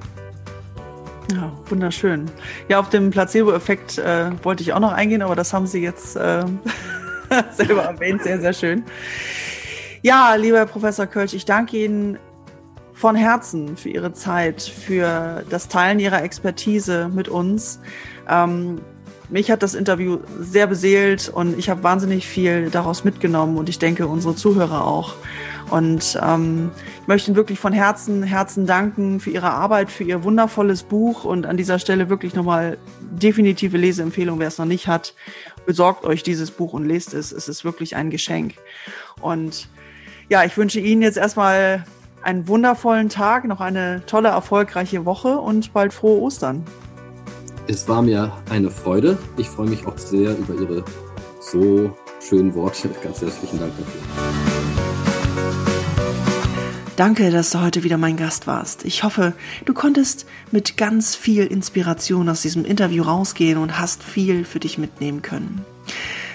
Ja, wunderschön. Ja, auf den Placebo-Effekt äh, wollte ich auch noch eingehen, aber das haben Sie jetzt äh, selber erwähnt. Sehr, sehr schön. Ja, lieber Herr Professor Kölsch, ich danke Ihnen von Herzen für Ihre Zeit, für das Teilen Ihrer Expertise mit uns. Ähm, Mich hat das Interview sehr beseelt und ich habe wahnsinnig viel daraus mitgenommen und ich denke, unsere Zuhörer auch. Und ähm, ich möchte Ihnen wirklich von Herzen, Herzen danken für Ihre Arbeit, für Ihr wundervolles Buch und an dieser Stelle wirklich nochmal definitive Leseempfehlung, wer es noch nicht hat, besorgt euch dieses Buch und lest es. Es ist wirklich ein Geschenk. Und ja, ich wünsche Ihnen jetzt erstmal einen wundervollen Tag, noch eine tolle, erfolgreiche Woche und bald frohe Ostern. Es war mir eine Freude. Ich freue mich auch sehr über Ihre so schönen Worte. Ganz herzlichen Dank dafür. Danke, dass du heute wieder mein Gast warst. Ich hoffe, du konntest mit ganz viel Inspiration aus diesem Interview rausgehen und hast viel für dich mitnehmen können.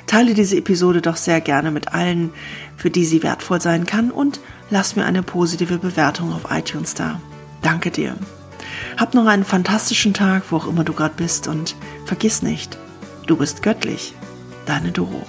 Teile diese Episode doch sehr gerne mit allen, für die sie wertvoll sein kann und lass mir eine positive Bewertung auf iTunes da. Danke dir. Hab noch einen fantastischen Tag, wo auch immer du gerade bist und vergiss nicht, du bist göttlich. Deine Doro.